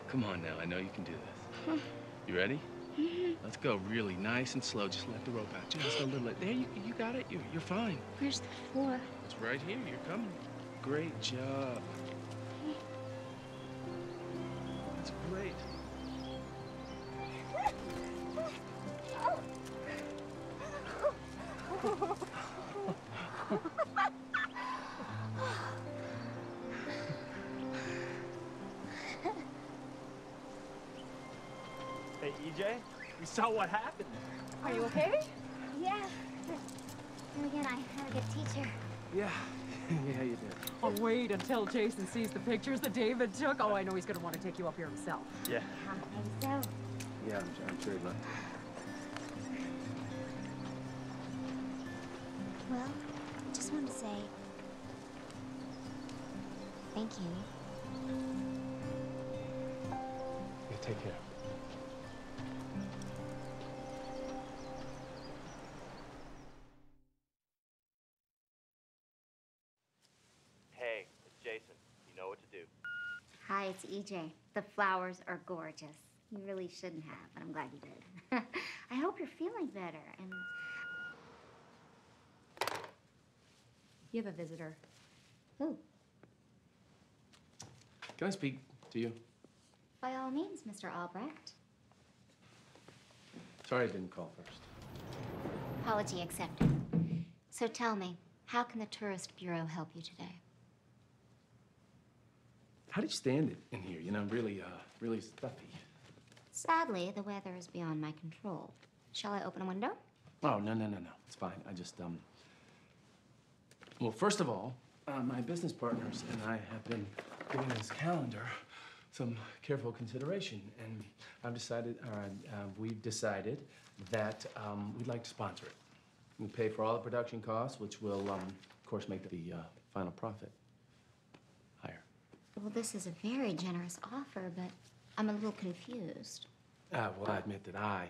Come on now, I know you can do this. Huh. You ready? Mm-hmm. Let's go really nice and slow. Just let the rope out. Just a little bit. There, you, you got it. You, you're fine. Where's the floor? It's right here. You're coming. Great job. That's great. Hey, E J, we saw what happened. Are you okay? Yeah. And again, I had a good teacher. Yeah. Yeah, you did. Oh, wait until Jason sees the pictures that David took. Oh, I know he's gonna want to take you up here himself. Yeah. I think so. Yeah, I'm, I'm sure he will. Well, I just wanted to say thank you. Yeah, take care. Hi, it's E J. The flowers are gorgeous. You really shouldn't have, but I'm glad you did. I hope you're feeling better. And you have a visitor. Who? Can I speak to you? By all means, Mister Albrecht. Sorry I didn't call first. Apology accepted. So tell me, how can the Tourist Bureau help you today? How did you stand it in here? You know, really, uh, really stuffy. Sadly, the weather is beyond my control. Shall I open a window? Oh, no, no, no, no. It's fine. I just, um... Well, first of all, uh, my business partners and I have been giving this calendar some careful consideration, and I've decided, or uh, we've decided that um, we'd like to sponsor it. We pay for all the production costs, which will, um, of course, make the uh, final profit. Well, this is a very generous offer, but I'm a little confused. Uh, well, I admit that I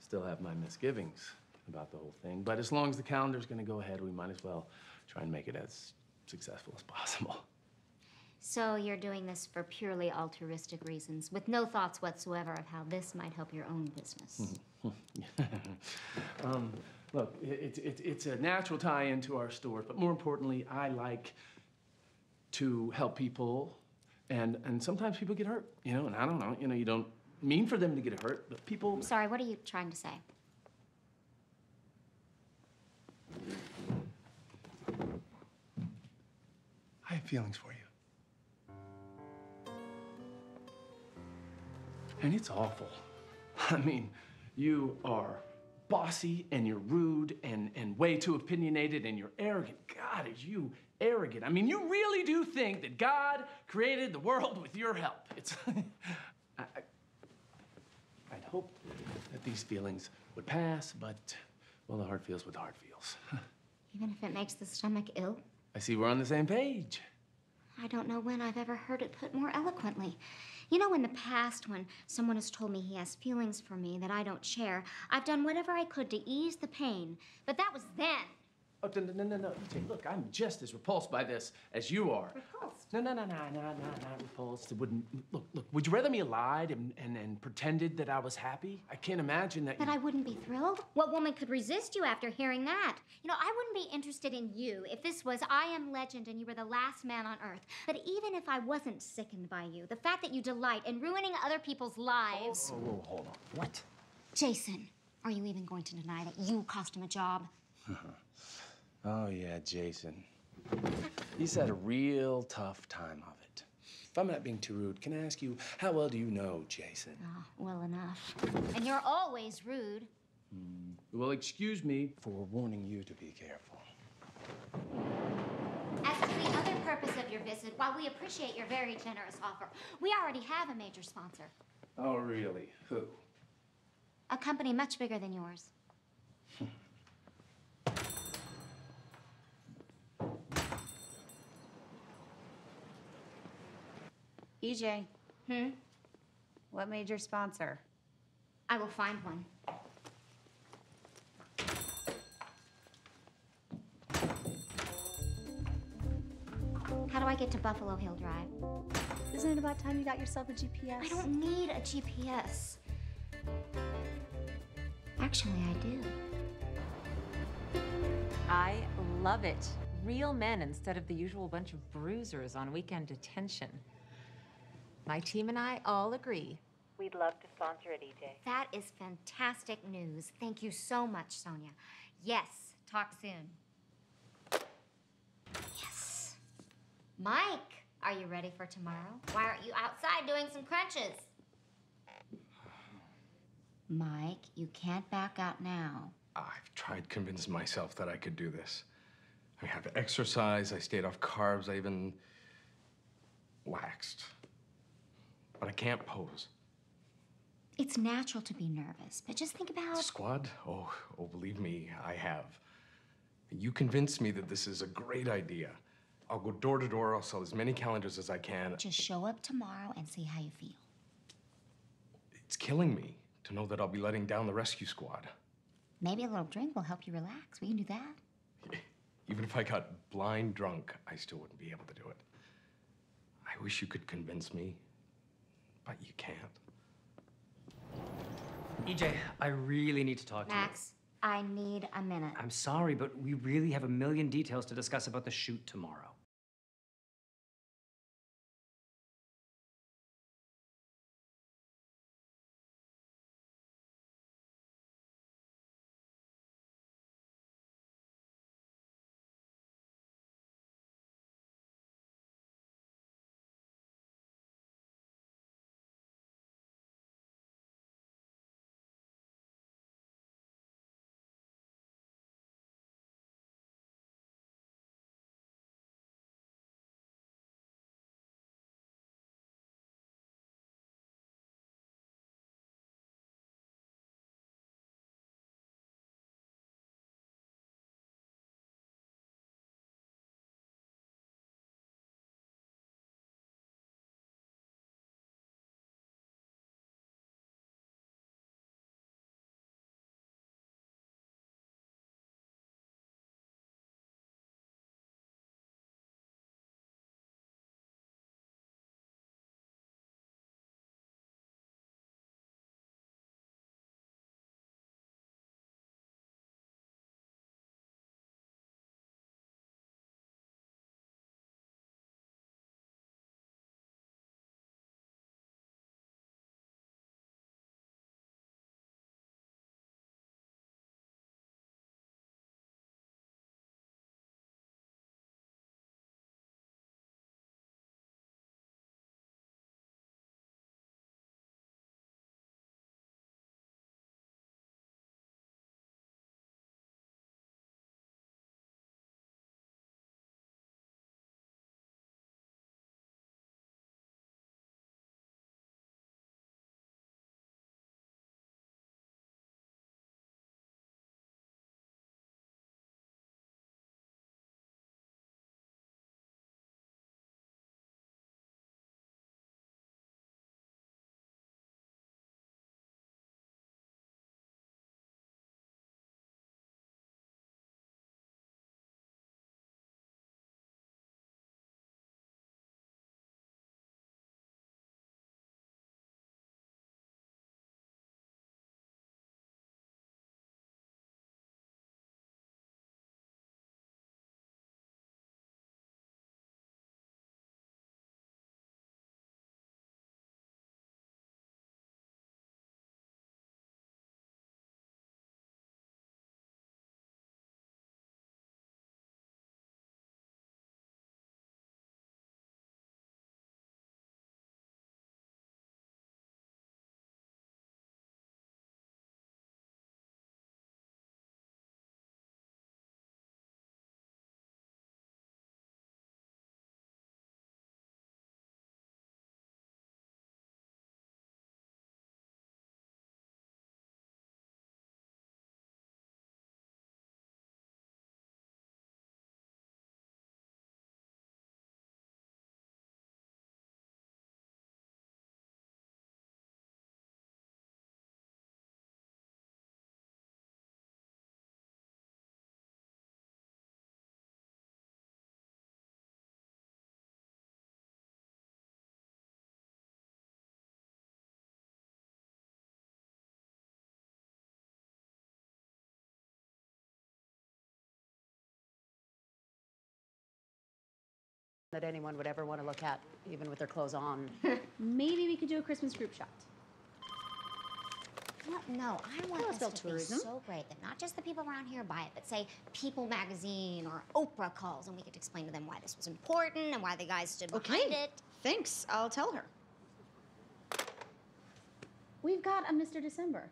still have my misgivings about the whole thing, but as long as the calendar's gonna go ahead, we might as well try and make it as successful as possible. So you're doing this for purely altruistic reasons, with no thoughts whatsoever of how this might help your own business. um, look, it, it, it's a natural tie-in to our store, but more importantly, I like to help people, and, and sometimes people get hurt, you know, and I don't know, you know, you don't mean for them to get hurt, but people... I'm sorry, what are you trying to say? I have feelings for you. And it's awful. I mean, you are bossy, and you're rude, and, and way too opinionated, and you're arrogant. God, is you arrogant. I mean, you really do think that God created the world with your help. It's... I, I, I'd hoped that these feelings would pass, but, well, the heart feels what the heart feels. Even if it makes the stomach ill? I see we're on the same page. I don't know when I've ever heard it put more eloquently. You know, in the past, when someone has told me he has feelings for me that I don't share, I've done whatever I could to ease the pain, but that was then. Oh, no, no, no, no, E J, look, I'm just as repulsed by this as you are. Repulsed? No, no, no, no, no, no, not repulsed. It wouldn't, look, look, would you rather me lied and, and, and pretended that I was happy? I can't imagine that But you... I wouldn't be thrilled? What woman could resist you after hearing that? You know, I wouldn't be interested in you if this was I Am Legend and you were the last man on earth. But even if I wasn't sickened by you, the fact that you delight in ruining other people's lives... Oh, oh, oh hold on. What? Jason, are you even going to deny that you cost him a job? Oh, yeah, Jason. He's had a real tough time of it. If I'm not being too rude, can I ask you, how well do you know Jason? Oh, well enough. And you're always rude. Mm. Well, excuse me for warning you to be careful. As to the other purpose of your visit, while we appreciate your very generous offer, we already have a major sponsor. Oh, really? Who? A company much bigger than yours. E J, hmm? What major sponsor? I will find one. How do I get to Buffalo Hill Drive? Isn't it about time you got yourself a G P S? I don't need a G P S. Actually, I do. I love it. Real men instead of the usual bunch of bruisers on weekend detention. My team and I all agree. We'd love to sponsor it, E J. That is fantastic news. Thank you so much, Sonia. Yes, talk soon. Yes. Mike, are you ready for tomorrow? Why aren't you outside doing some crunches? Mike, you can't back out now. I've tried to convince myself that I could do this. I mean, I've exercised, I stayed off carbs, I even waxed. But I can't pose. It's natural to be nervous, but just think about... Squad? Oh, oh, believe me, I have. You convinced me that this is a great idea. I'll go door to door, I'll sell as many calendars as I can. Just show up tomorrow and see how you feel. It's killing me to know that I'll be letting down the rescue squad. Maybe a little drink will help you relax. We can do that. Even if I got blind drunk, I still wouldn't be able to do it. I wish you could convince me. But you can't. E J, I really need to talk Max, to you. Max, I need a minute. I'm sorry, but we really have a million details to discuss about the shoot tomorrow. that anyone would ever want to look at, even with their clothes on. Maybe we could do a Christmas group shot. What? No, I want this to tourism. Be so great that not just the people around here buy it, but say People Magazine or Oprah calls, and we could explain to them why this was important and why the guys stood behind okay. it. Thanks. I'll tell her. We've got a Mister December.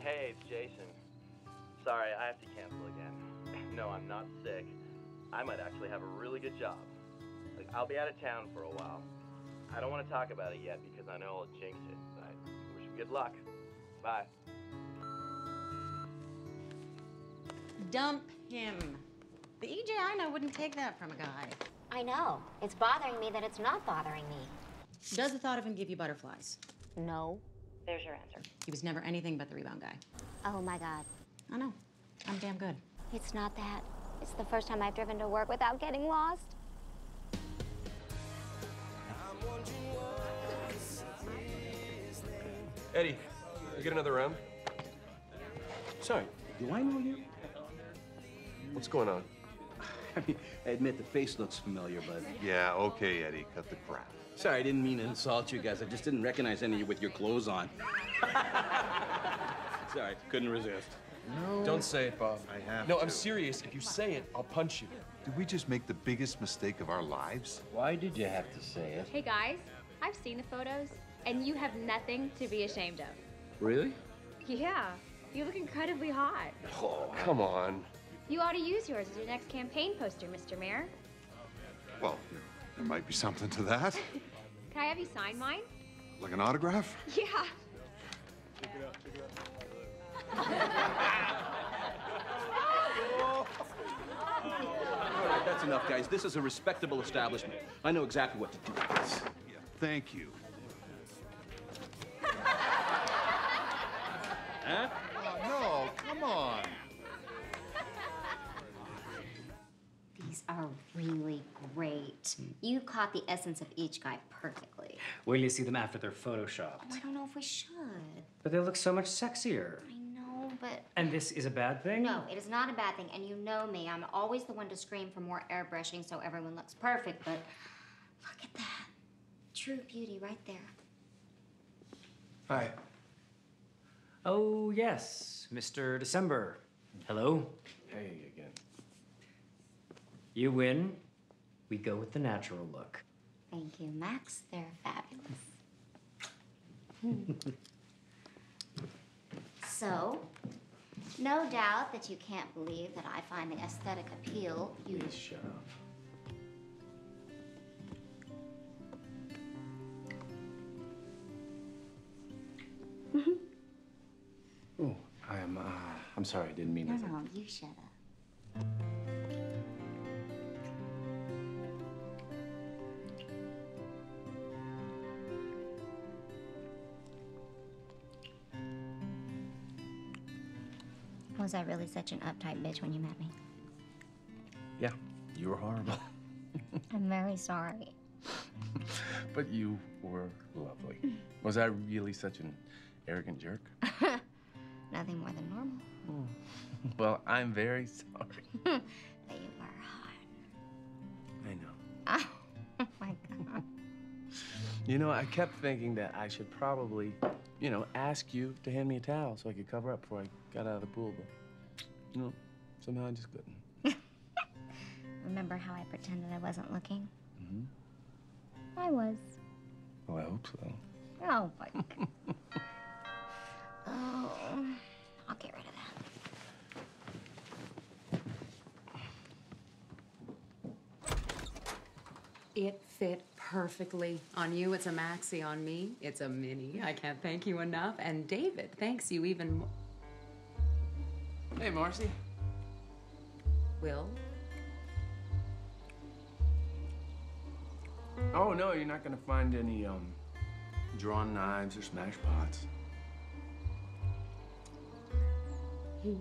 Hey, it's Jason. Sorry, I have to cancel again. No, I'm not sick. I might actually have a really good job. Like, I'll be out of town for a while. I don't want to talk about it yet because I know I'll jinx it, but I wish you good luck. Bye. Dump him. The E J I know wouldn't take that from a guy. I know. It's bothering me that it's not bothering me. Does the thought of him give you butterflies? No. There's your answer. He was never anything but the rebound guy. Oh my God. I know. I'm damn good. It's not that. It's the first time I've driven to work without getting lost. Eddie, you get another round? Sorry, do I know you? What's going on? I mean, I admit the face looks familiar, but... Yeah, okay, Eddie, cut the crap. Sorry, I didn't mean to insult you guys. I just didn't recognize any of you with your clothes on. Sorry, couldn't resist. No. Don't say it, Bob. I have No, to. I'm serious. If you say it, I'll punch you. Did we just make the biggest mistake of our lives? Why did you have to say it? Hey, guys, I've seen the photos, and you have nothing to be ashamed of. Really? Yeah. You look incredibly hot. Oh, come on. You ought to use yours as your next campaign poster, Mister Mayor. Well, there might be something to that. Can I have you sign mine? Like an autograph? Yeah. Check it out, check it out. All right, that's enough, guys. This is a respectable establishment. I know exactly what to do with this. Yeah, thank you. Huh? Oh, no, come on. These are really great. You caught the essence of each guy perfectly. Wait till you see them after they're photoshopped. Oh, I don't know if we should. But they look so much sexier. I know, but... And this is a bad thing? No, it is not a bad thing. And you know me, I'm always the one to scream for more airbrushing so everyone looks perfect, but look at that. True beauty right there. Hi. Oh, yes, Mister December. Hello. Hey again. You win, we go with the natural look. Thank you, Max. They're fabulous. So, no doubt that you can't believe that I find the aesthetic appeal you... Please shut up. Mm-hmm. Oh, I'm, uh, I'm sorry, I didn't mean that. No, no, you shut up. Was I really such an uptight bitch when you met me? Yeah, you were horrible. I'm very sorry. But you were lovely. Was I really such an arrogant jerk? Nothing more than normal. Oh. Well, I'm very sorry. But you were hot. I know. Oh, my God. You know, I kept thinking that I should probably, you know, ask you to hand me a towel so I could cover up before I got out of the pool, but... You know, somehow I just couldn't. Remember how I pretended I wasn't looking? Mm-hmm. I was. Well, I hope so. Oh, my God. Oh, I'll get rid of that. It's fit perfectly on you. It's a maxi. On me, it's a mini. I can't thank you enough. And David thanks you even more. Hey, Marcy. Will? Oh, no, you're not going to find any um, drawn knives or smash pots. Hey.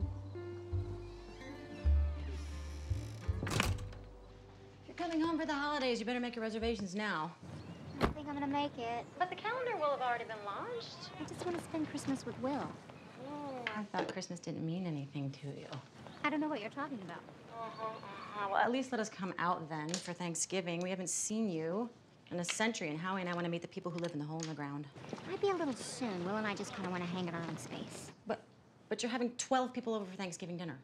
Coming home for the holidays, you better make your reservations now. I don't think I'm gonna make it. But the calendar will have already been launched. I just want to spend Christmas with Will. Oh. I thought Christmas didn't mean anything to you. I don't know what you're talking about. Uh-huh, uh-huh. Well, at least let us come out then for Thanksgiving. We haven't seen you in a century, and Howie and I want to meet the people who live in the hole in the ground. Might be a little soon. Will and I just kind of want to hang in our own space. But, but you're having twelve people over for Thanksgiving dinner.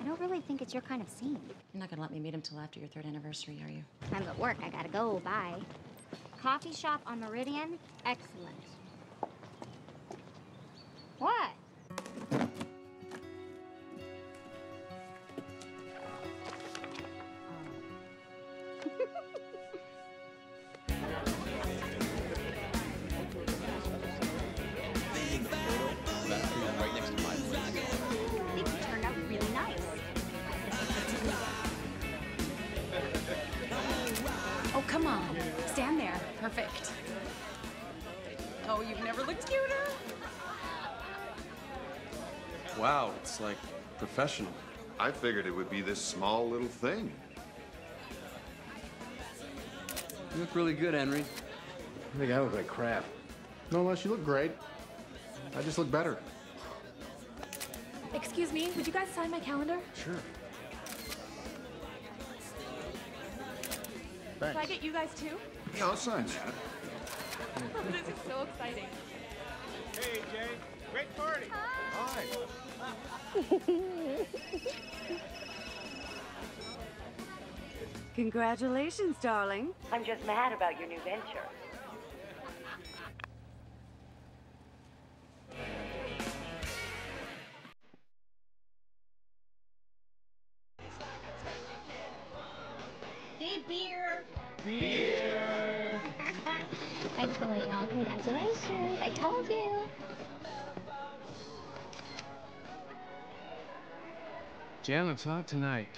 I don't really think it's your kind of scene. You're not gonna let me meet him till after your third anniversary, are you? I'm at work, I gotta go, bye. Coffee shop on Meridian, excellent. What? Perfect. Oh, you've never looked cuter. Wow, it's like professional. I figured it would be this small little thing. You look really good, Henry. I think I look like crap. No, unless you look great. I just look better. Excuse me, would you guys sign my calendar? Sure. Thanks. Can I get you guys too? Yeah, I'll sign that. Oh, this is so exciting. Hey, E J. Great party. Hi. Hi. Congratulations, darling. I'm just mad about your new venture. Say beer. Beer. Excellent, y'all. Congratulations. I told you. Jan looks hot tonight.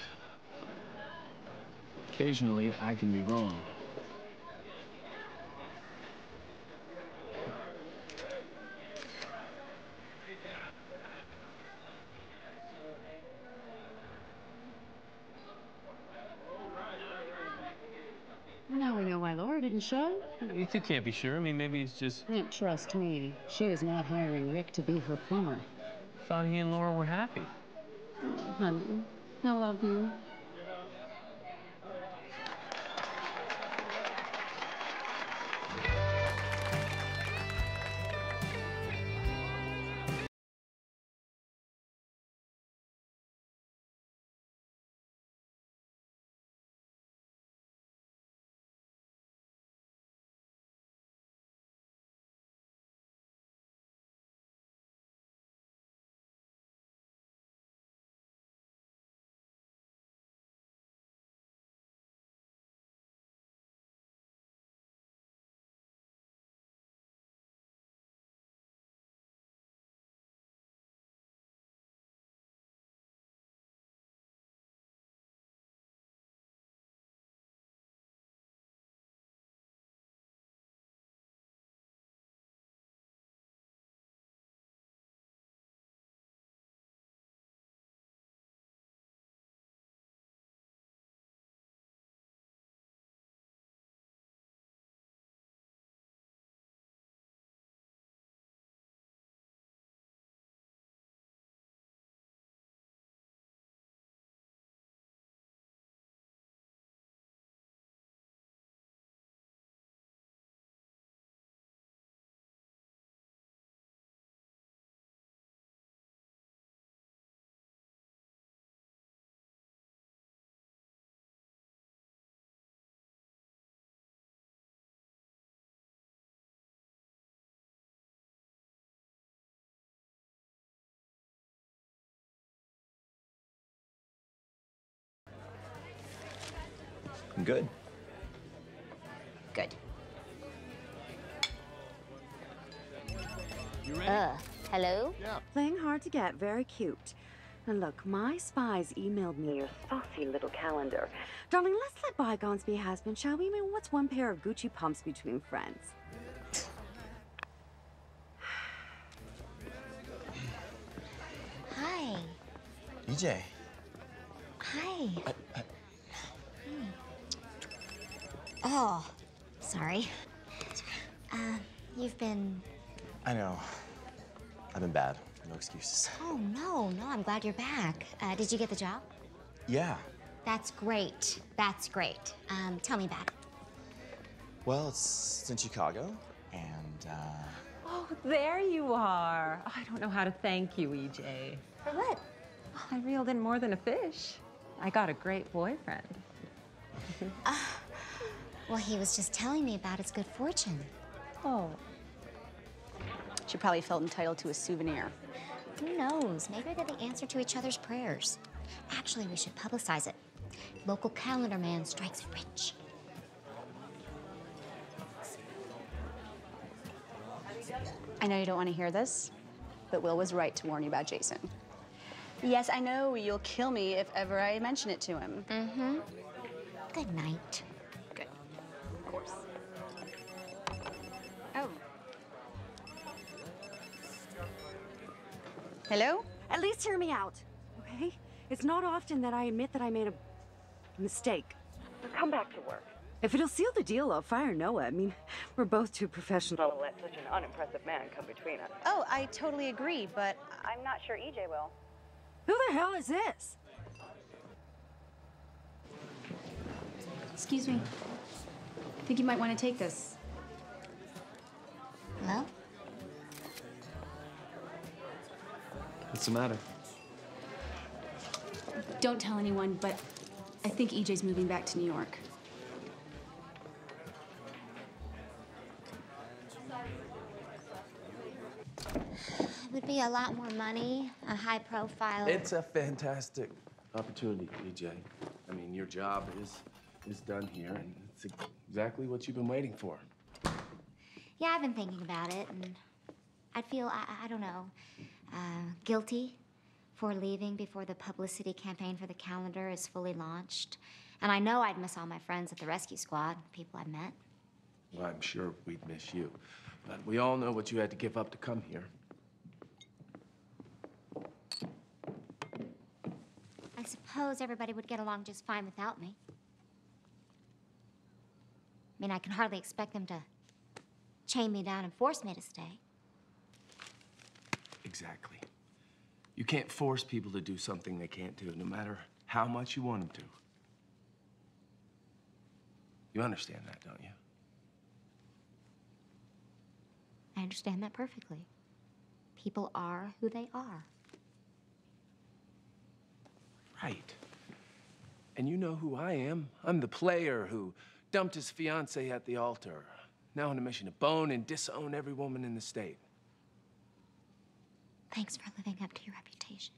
Occasionally, I can be wrong. Now we know why Laura didn't show. You can't be sure. I mean, maybe it's just... Don't trust me. She is not hiring Rick to be her plumber. Thought he and Laura were happy. Honey, I love you. Good. Good. You ready? Uh, hello? Yeah. Playing hard to get, very cute. And look, my spies emailed me your saucy little calendar. Darling, let's let bygones be has-been, shall we? I mean, what's one pair of Gucci pumps between friends? Hi. E J. Hi. Uh, uh. Hmm. Oh, sorry. Uh, you've been... I know. I've been bad. No excuses. Oh, no, no, I'm glad you're back. Uh, did you get the job? Yeah. That's great. That's great. Um, tell me about it. Well, it's, it's in Chicago, and, uh... Oh, there you are. Oh, I don't know how to thank you, E J. For what? Oh, I reeled in more than a fish. I got a great boyfriend. uh, well, he was just telling me about his good fortune. Oh. She probably felt entitled to a souvenir. Who knows? Maybe they're the answer to each other's prayers. Actually, we should publicize it. Local calendar man strikes rich. I know you don't want to hear this, but Will was right to warn you about Jason. Yes, I know you'll kill me if ever I mention it to him. Mm-hmm. Good night. Good. Of course. Oh. Hello? At least hear me out, okay? It's not often that I admit that I made a mistake. Come back to work. If it'll seal the deal, I'll fire Noah. I mean, we're both too professional. I'll let such an unimpressive man come between us. Oh, I totally agree, but I'm not sure E J will. Who the hell is this? Excuse me. I think you might want to take this. Hello? What's the matter? Don't tell anyone, but I think E J's moving back to New York. It would be a lot more money, a high profile. It's a fantastic opportunity, E J. I mean, your job is is done here, and it's exactly what you've been waiting for. Yeah, I've been thinking about it, and I feel, I, I don't know, uh, guilty for leaving before the publicity campaign for the calendar is fully launched. And I know I'd miss all my friends at the rescue squad, people I met. Well, I'm sure we'd miss you. But we all know what you had to give up to come here. I suppose everybody would get along just fine without me. I mean, I can hardly expect them to chain me down and force me to stay. Exactly. You can't force people to do something they can't do, no matter how much you want them to. You understand that, don't you? I understand that perfectly. People are who they are. Right. And you know who I am. I'm the player who dumped his fiancée at the altar. Now on a mission to bone and disown every woman in the state. Thanks for living up to your reputation.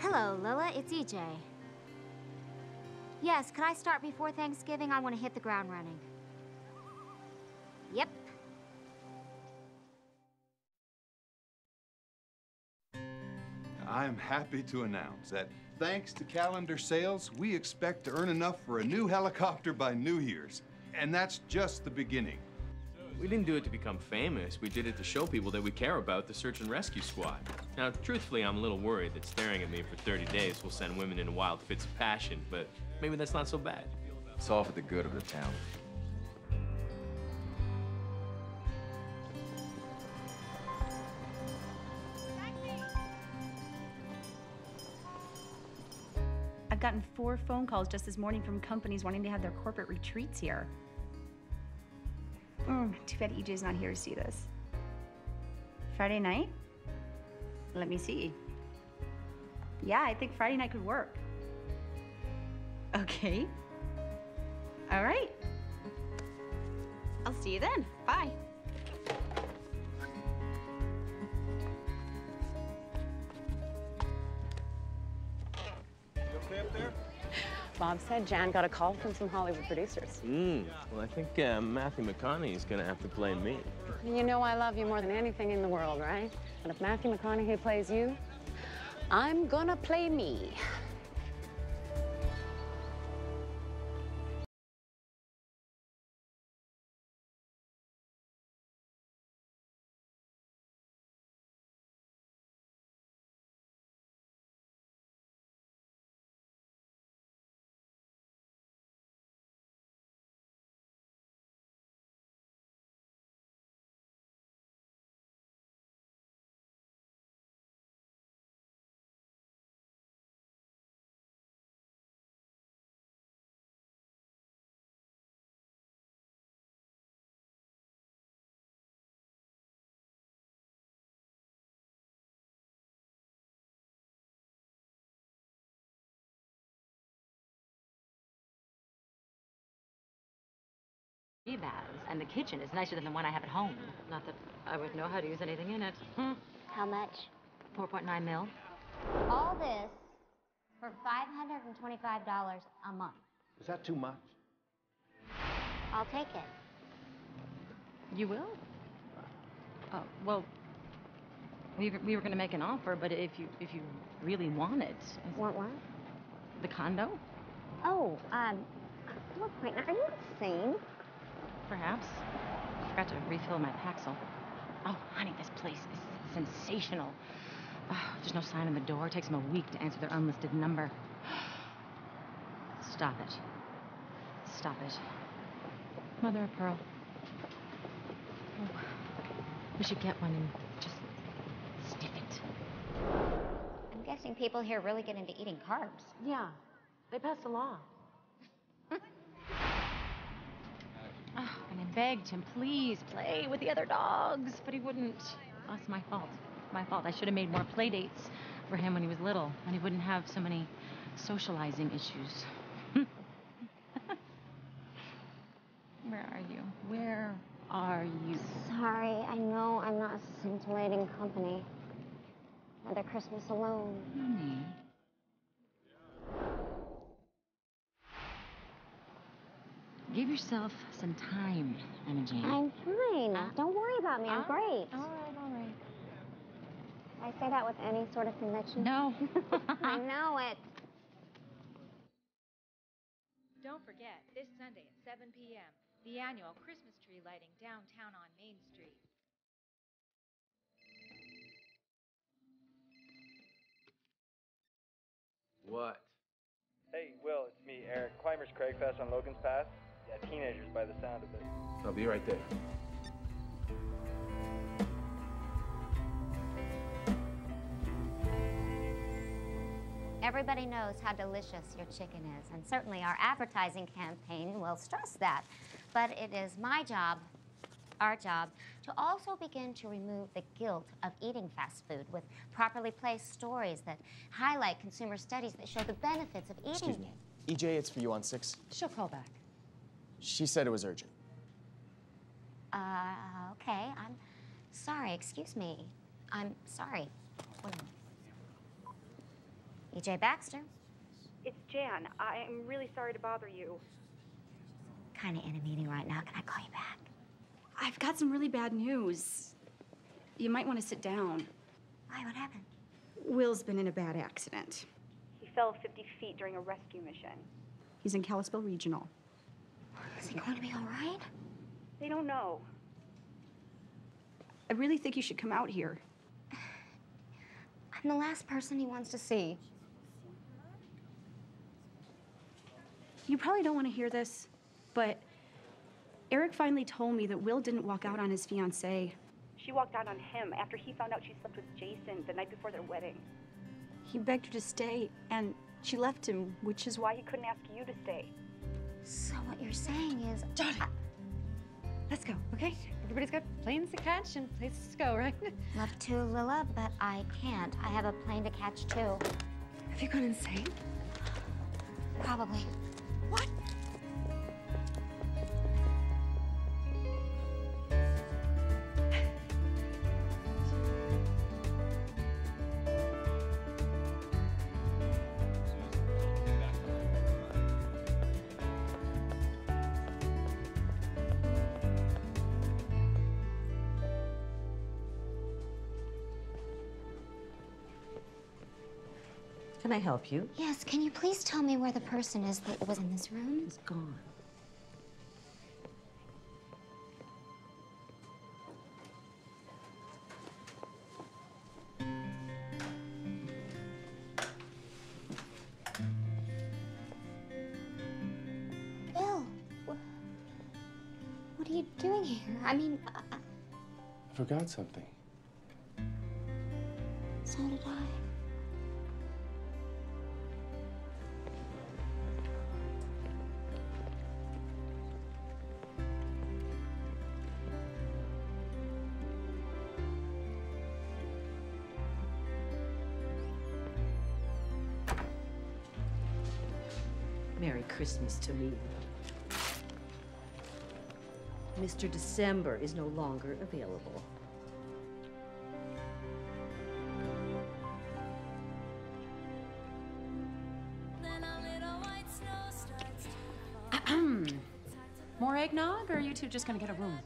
Hello, Lila, it's E J. Yes, could I start before Thanksgiving? I want to hit the ground running. Yep. I'm happy to announce that thanks to calendar sales, we expect to earn enough for a new helicopter by New Year's. And that's just the beginning. We didn't do it to become famous. We did it to show people that we care about the search and rescue squad. Now, truthfully, I'm a little worried that staring at me for thirty days will send women into wild fits of passion, but maybe that's not so bad. It's all for the good of the town. I've gotten four phone calls just this morning from companies wanting to have their corporate retreats here. Mm, too bad E J's not here to see this. Friday night? Let me see. Yeah, I think Friday night could work. Okay. All right. I'll see you then. Bye. Bob said Jan got a call from some Hollywood producers. Mm. Well, I think uh, Matthew McConaughey's gonna have to play me. You know I love you more than anything in the world, right? But if Matthew McConaughey plays you, I'm gonna play me. Baths, and the kitchen is nicer than the one I have at home. Not that I would know how to use anything in it. Hmm. How much? four point nine mil. All this for five hundred twenty-five dollars a month. Is that too much? I'll take it. You will? Uh, well, we were, we were going to make an offer, but if you if you really want it. Want what? The condo. Oh, um, four point nine. Are you insane? Perhaps. I forgot to refill my Paxil. Oh, honey, this place is sensational. Oh, there's no sign on the door. It takes them a week to answer their unlisted number. Stop it. Stop it. Mother of pearl. Oh, we should get one and just sniff it. I'm guessing people here really get into eating carbs. Yeah. They passed a law. Oh, and I begged him, please play with the other dogs, but he wouldn't. Oh, it's my fault. My fault. I should have made more play dates for him when he was little, and he wouldn't have so many socializing issues. Where are you? Where are you? Sorry, I know I'm not a scintillating company. Another Christmas alone. Honey. Give yourself some time, Emma Jane. I'm fine. Uh, Don't worry about me. I'm uh, great. All right, all right. I say that with any sort of conviction. No. I know it. Don't forget, this Sunday at seven p m, the annual Christmas tree lighting downtown on Main Street. What? Hey, Will, it's me, Eric. Climbers Craigfest on Logan's Pass. Yeah, teenagers by the sound of it. I'll be right there. Everybody knows how delicious your chicken is, and certainly our advertising campaign will stress that. But it is my job, our job, to also begin to remove the guilt of eating fast food with properly placed stories that highlight consumer studies that show the benefits of eating. Excuse me. E J, it's for you on six. She'll call back. She said it was urgent. Uh, okay. I'm sorry. Excuse me. I'm sorry. Wait a minute. E J Baxter. It's Jan. I'm really sorry to bother you. Kind of in a meeting right now. Can I call you back? I've got some really bad news. You might want to sit down. Why? What happened? Will's been in a bad accident. He fell fifty feet during a rescue mission. He's in Kalispell Regional. Is he going to be all right? They don't know. I really think you should come out here. I'm the last person he wants to see. You probably don't want to hear this, but Eric finally told me that Will didn't walk out on his fiancée. She walked out on him after he found out she slept with Jason the night before their wedding. He begged her to stay, and she left him, which is why he couldn't ask you to stay. So what you're saying is... Johnny! I... Let's go, okay? Everybody's got planes to catch and places to go, right? Love to, Lilla, but I can't. I have a plane to catch, too. Have you gone insane? Probably. What? Can I help you? Yes, can you please tell me where the person is that was in this room? He's gone. Bill, what are you doing here? I mean... Uh, I forgot something. So did I. Christmas to me. Mister December is no longer available. More eggnog, or are you two just gonna get a room?